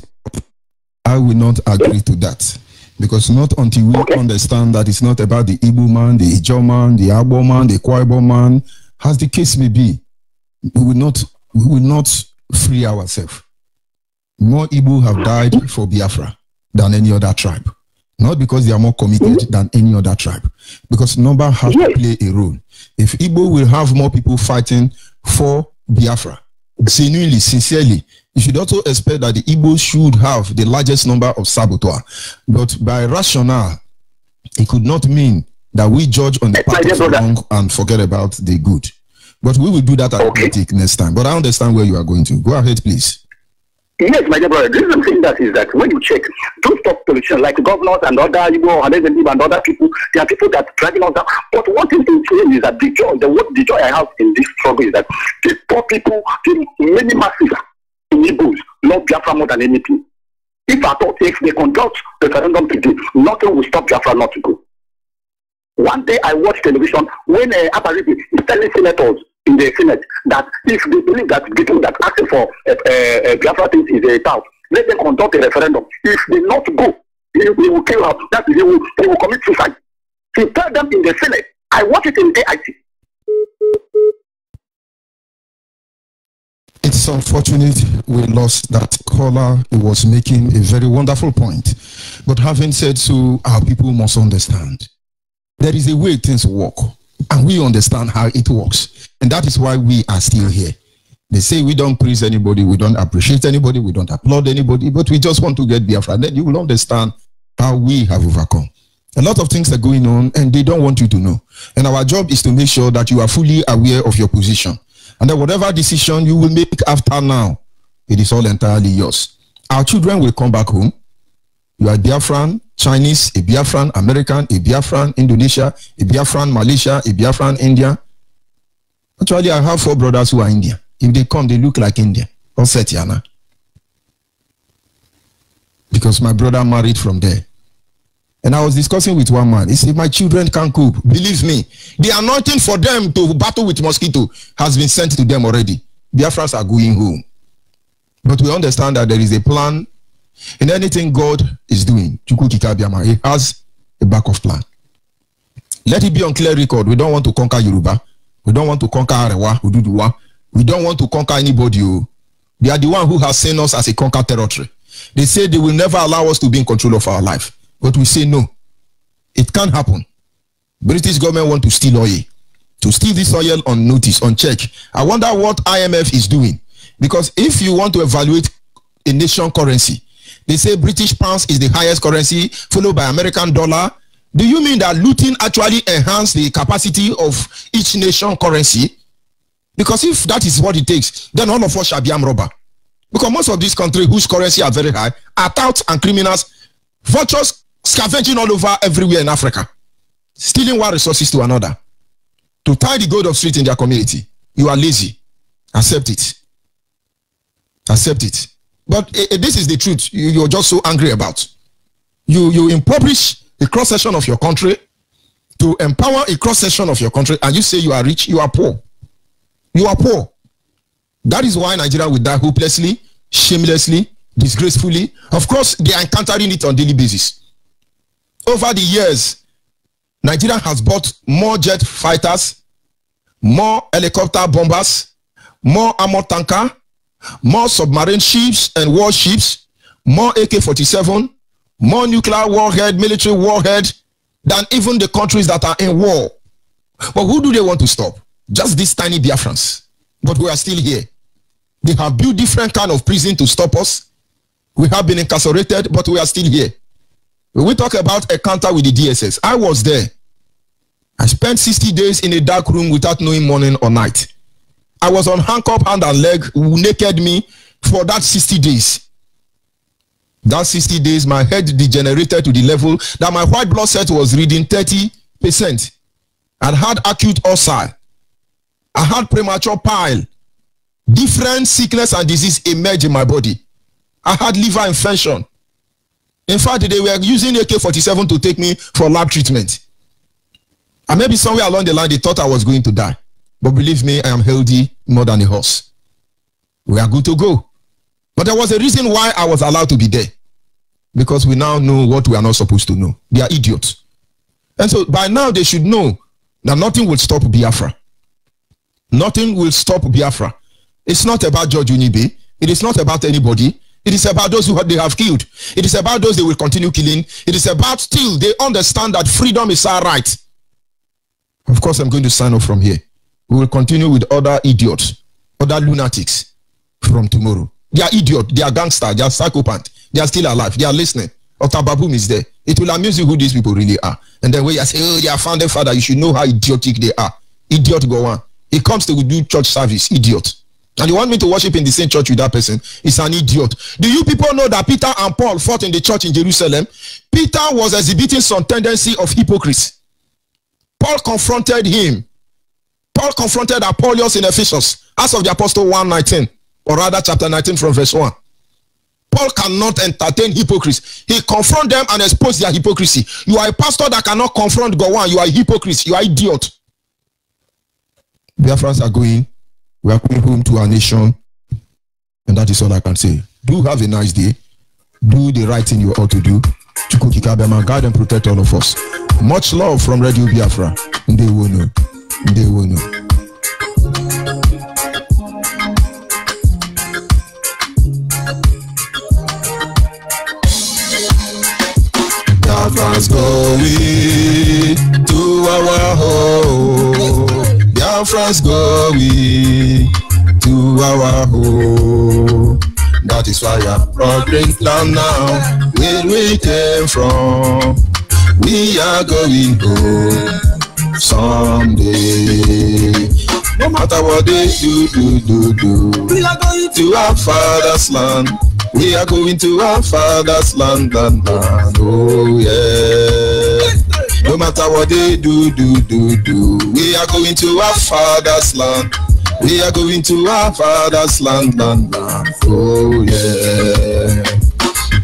I will not agree to that. Because not until we understand that it's not about the Igbo man, the Ijo man, the Abo man, the Kwaibo man, as the case may be, we will not free ourselves. More Igbo have died for Biafra than any other tribe. Not because they are more committed than any other tribe. Because number has to play a role. If Igbo will have more people fighting for Biafra, genuinely, sincerely, you should also expect that the Igbos should have the largest number of saboteurs. But by rationale, it could not mean that we judge on the part of the wrong and forget about the good. But we will do that at critique next time. But I understand where you are going to. Go ahead, please. Yes, my dear brother. The reason thing that is that when you check, don't stop pollution like governors and other, you know, and other people. There are people that dragging us down. But one thing to claim is that the joy I have in this struggle is that these poor people, these many masses, Igbos, love Biafra more than anything. If at all, if they conduct the referendum today, nothing will stop Biafra not to go. One day I watched television when Afara Ibeku is telling senators in the Senate that if they believe that people that ask for Biafra things is a doubt, let them conduct a referendum. If they not go, they will kill us. That is, they will commit suicide. To tell them in the Senate, I watch it in AIT. It's unfortunate we lost that caller who was making a very wonderful point. But having said so, our people must understand. There is a way things work, and we understand how it works. And that is why we are still here. They say we don't praise anybody, we don't appreciate anybody, we don't applaud anybody, but we just want to get Biafra. Then you will understand how we have overcome. A lot of things are going on, and they don't want you to know. And our job is to make sure that you are fully aware of your position. And that whatever decision you will make after now, it is all entirely yours. Our children will come back home. You are Biafran, Chinese, a Biafran, American, a Biafran, Indonesia, a Biafran, Malaysia, a Biafran, India. Actually, I have 4 brothers who are Indian. If they come, they look like Indian or Setiana. Because my brother married from there. And I was discussing with one man. He said, my children can't cook. Believe me, the anointing for them to battle with mosquito has been sent to them already. Biafrans are going home. But we understand that there is a plan. In anything God is doing, Chukwu Okike Abiama, he has a backup plan. Let it be on clear record. We don't want to conquer Yoruba. We don't want to conquer Arewa, Ududuwa. We don't want to conquer anybody. They are the one who has seen us as a conquered territory. They say they will never allow us to be in control of our life. But we say no. It can't happen. British government want to steal oil. To steal this oil unnoticed, unchecked. I wonder what IMF is doing. Because if you want to evaluate a nation currency, they say British pounds is the highest currency, followed by American dollar. Do you mean that looting actually enhances the capacity of each nation currency? Because if that is what it takes, then all of us shall be armed robbers. Because most of these countries whose currency are very high are touts and criminals, vultures scavenging all over everywhere in Africa, stealing one resources to another, to tie the gold of street in their community. You are lazy. Accept it. Accept it. But this is the truth you're just so angry about. You impoverish the cross-section of your country to empower a cross-section of your country, and you say you are rich, you are poor. You are poor. That is why Nigeria will die hopelessly, shamelessly, disgracefully. Of course, they are encountering it on a daily basis. Over the years, Nigeria has bought more jet fighters, more helicopter bombers, more armored tanker, more submarine ships and warships, more AK-47, more nuclear warhead, military warhead, than even the countries that are in war. But who do they want to stop? Just this tiny Biafrans. But we are still here. They have built different kind of prison to stop us. We have been incarcerated, but we are still here. When we talk about a counter with the DSS, I was there. I spent 60 days in a dark room without knowing morning or night. I was on handcuff, hand and leg, naked me for that 60 days. That 60 days, my head degenerated to the level that my white blood cell was reading 30%. I had acute ulcer. I had premature pile. Different sickness and disease emerged in my body. I had liver infection. In fact, they were using AK-47 to take me for lab treatment. And maybe somewhere along the line, they thought I was going to die. But believe me, I am healthy more than a horse. We are good to go. But there was a reason why I was allowed to be there. Because we now know what we are not supposed to know. They are idiots. And so by now they should know that nothing will stop Biafra. Nothing will stop Biafra. It's not about George Onyibe. It is not about anybody. It is about those who they have killed. It is about those they will continue killing. It is about till they understand that freedom is our right. Of course, I'm going to sign off from here. We will continue with other idiots, other lunatics, from tomorrow. They are idiot, they are gangster, they are psychopath, they are still alive, they are listening. Dr. Baboom is there. It will amuse you who these people really are. And then when you say, oh, they are founding father, you should know how idiotic they are. Idiot Gowon. He comes to do church service, idiot. And you want me to worship in the same church with that person? It's an idiot. Do you people know that Peter and Paul fought in the church in Jerusalem? Peter was exhibiting some tendency of hypocrisy. Paul confronted him. Paul confronted Apollos in Ephesus. Acts of the Apostle 1:19, or rather chapter 19 from verse 1. Paul cannot entertain hypocrites. He confronts them and exposes their hypocrisy. You are a pastor that cannot confront Gowon. You are a hypocrite. You are an idiot. Biafrans are going. We are going home to our nation. And that is all I can say. Do have a nice day. Do the right thing you ought to do. Chukwu Okike Abiama, guide and protect all of us. Much love from Radio Biafra. They will know. They will know. Biafra's going to our home. Biafra's going to our home. That is why our promised land now, where we came from. We are going home someday. No matter what they do, we are going to our father's land. We are going to our father's land and oh yeah. No matter what they do, we are going to our father's land. We are going to our father's land and oh yeah.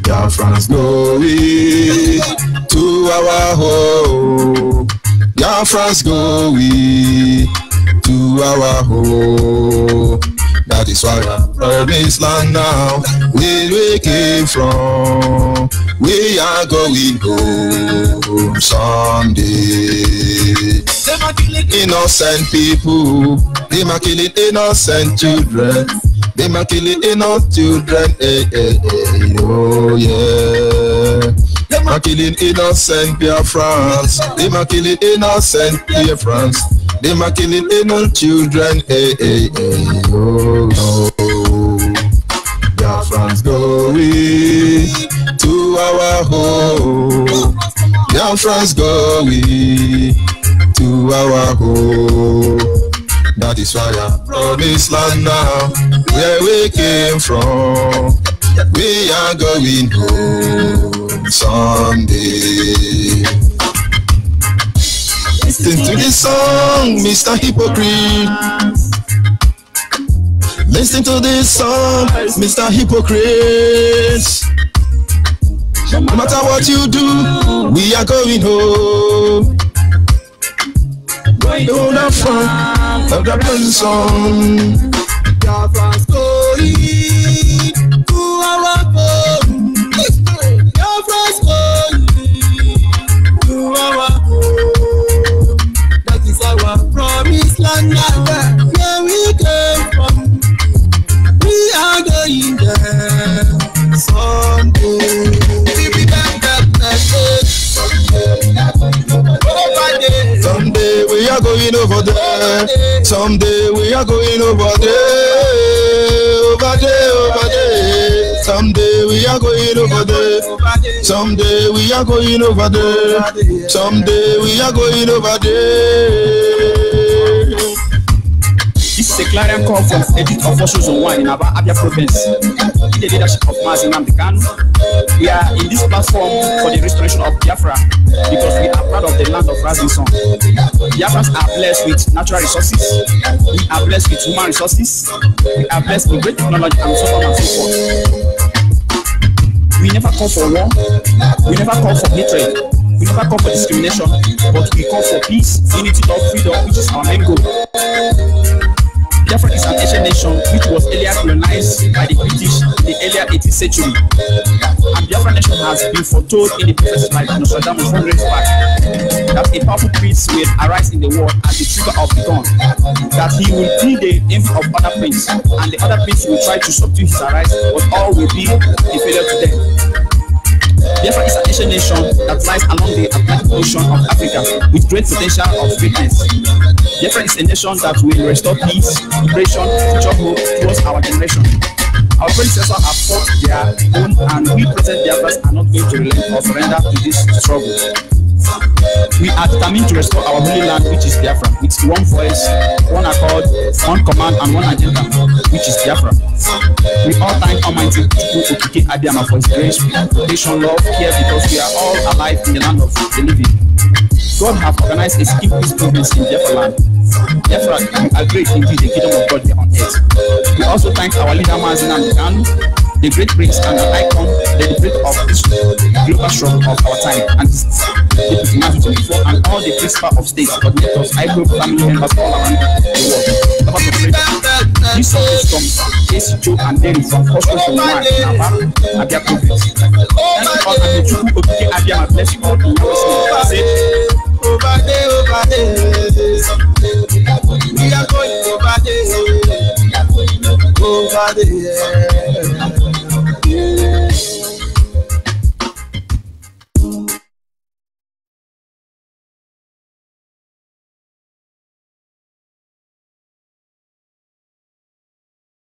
Biafra's going to our home. Biafra's going to our home. That is why our promised land now, where we came from, we are going home someday. They are killing innocent people, they are killing innocent children, they are killing innocent children, eh, eh, eh, oh yeah. They are killing innocent Biafrans, they are killing innocent Biafrans. They are killing little children, eh, eh, eh, oh, no. Biafra's going to our home. Biafra's going to our home. That is why our promised land now, where we came from, we are going home someday. Listen to this song, Mr. Hypocrite. Listen to this song, Mr. Hypocrite. No matter what you do, we are going home. Know the fun of the song. Biafra's going to our home. Biafra's going to our home. Our promised land, where we came from, we are going there someday. Someday we are going over there. Someday we are going over there. Over there, over there. Someday we are going over there. Someday we are going over there. Someday we are going over there. This is a clarion call from Edith of Oshun One in Aba, Abia Province, in the leadership of Mazi Nnamdi Kanu. We are in this platform for the restoration of Biafra because we are proud of the land of rising sun. Biafras are blessed with natural resources, we are blessed with human resources, we are blessed with great technology and so on and so forth. We never call for war, we never call for hatred, we never call for discrimination, but we call for peace, unity, love, freedom, which is our main goal. Biafra is an ancient nation which was earlier colonized by the British in the earlier 18th century. And Biafra nation has been foretold in the prophecies by Nostradamus hundreds back that a powerful prince will arise in the world as the trigger of the dawn, that he will be the envy of other princes, and the other prince will try to subdue his arise, but all will be a failure to them. Biafra is an ancient nation that lies along the Atlantic Ocean of Africa with great potential of greatness. Biafra is a nation that will restore peace, liberation, future hope towards our generation. Our predecessors have fought their own, and we present Biafras are not going to relent or surrender to this struggle. We are determined to restore our holy land, which is Biafra, with one voice, one accord, one command, and one agenda, which is Biafra. We all thank Almighty Chukwu Okike Abiama for His grace, protection, love, care, because we are all alive in the land of the living. God have organized a skip peace movement in Biafra land. Biafra, we are great indeed, the kingdom of God here on earth. We also thank our leader Mazi Nnamdi Kanu, the great prince and an icon, the great of the global struggle of our time, and all the principal of states, coordinators, IPOB family members all around the world. This is from AC Joe and Dennis from Coastal from Muhammad, Tinapa, Abia Province. And Chukwu Okike Abiama bless you all in your name. Over there.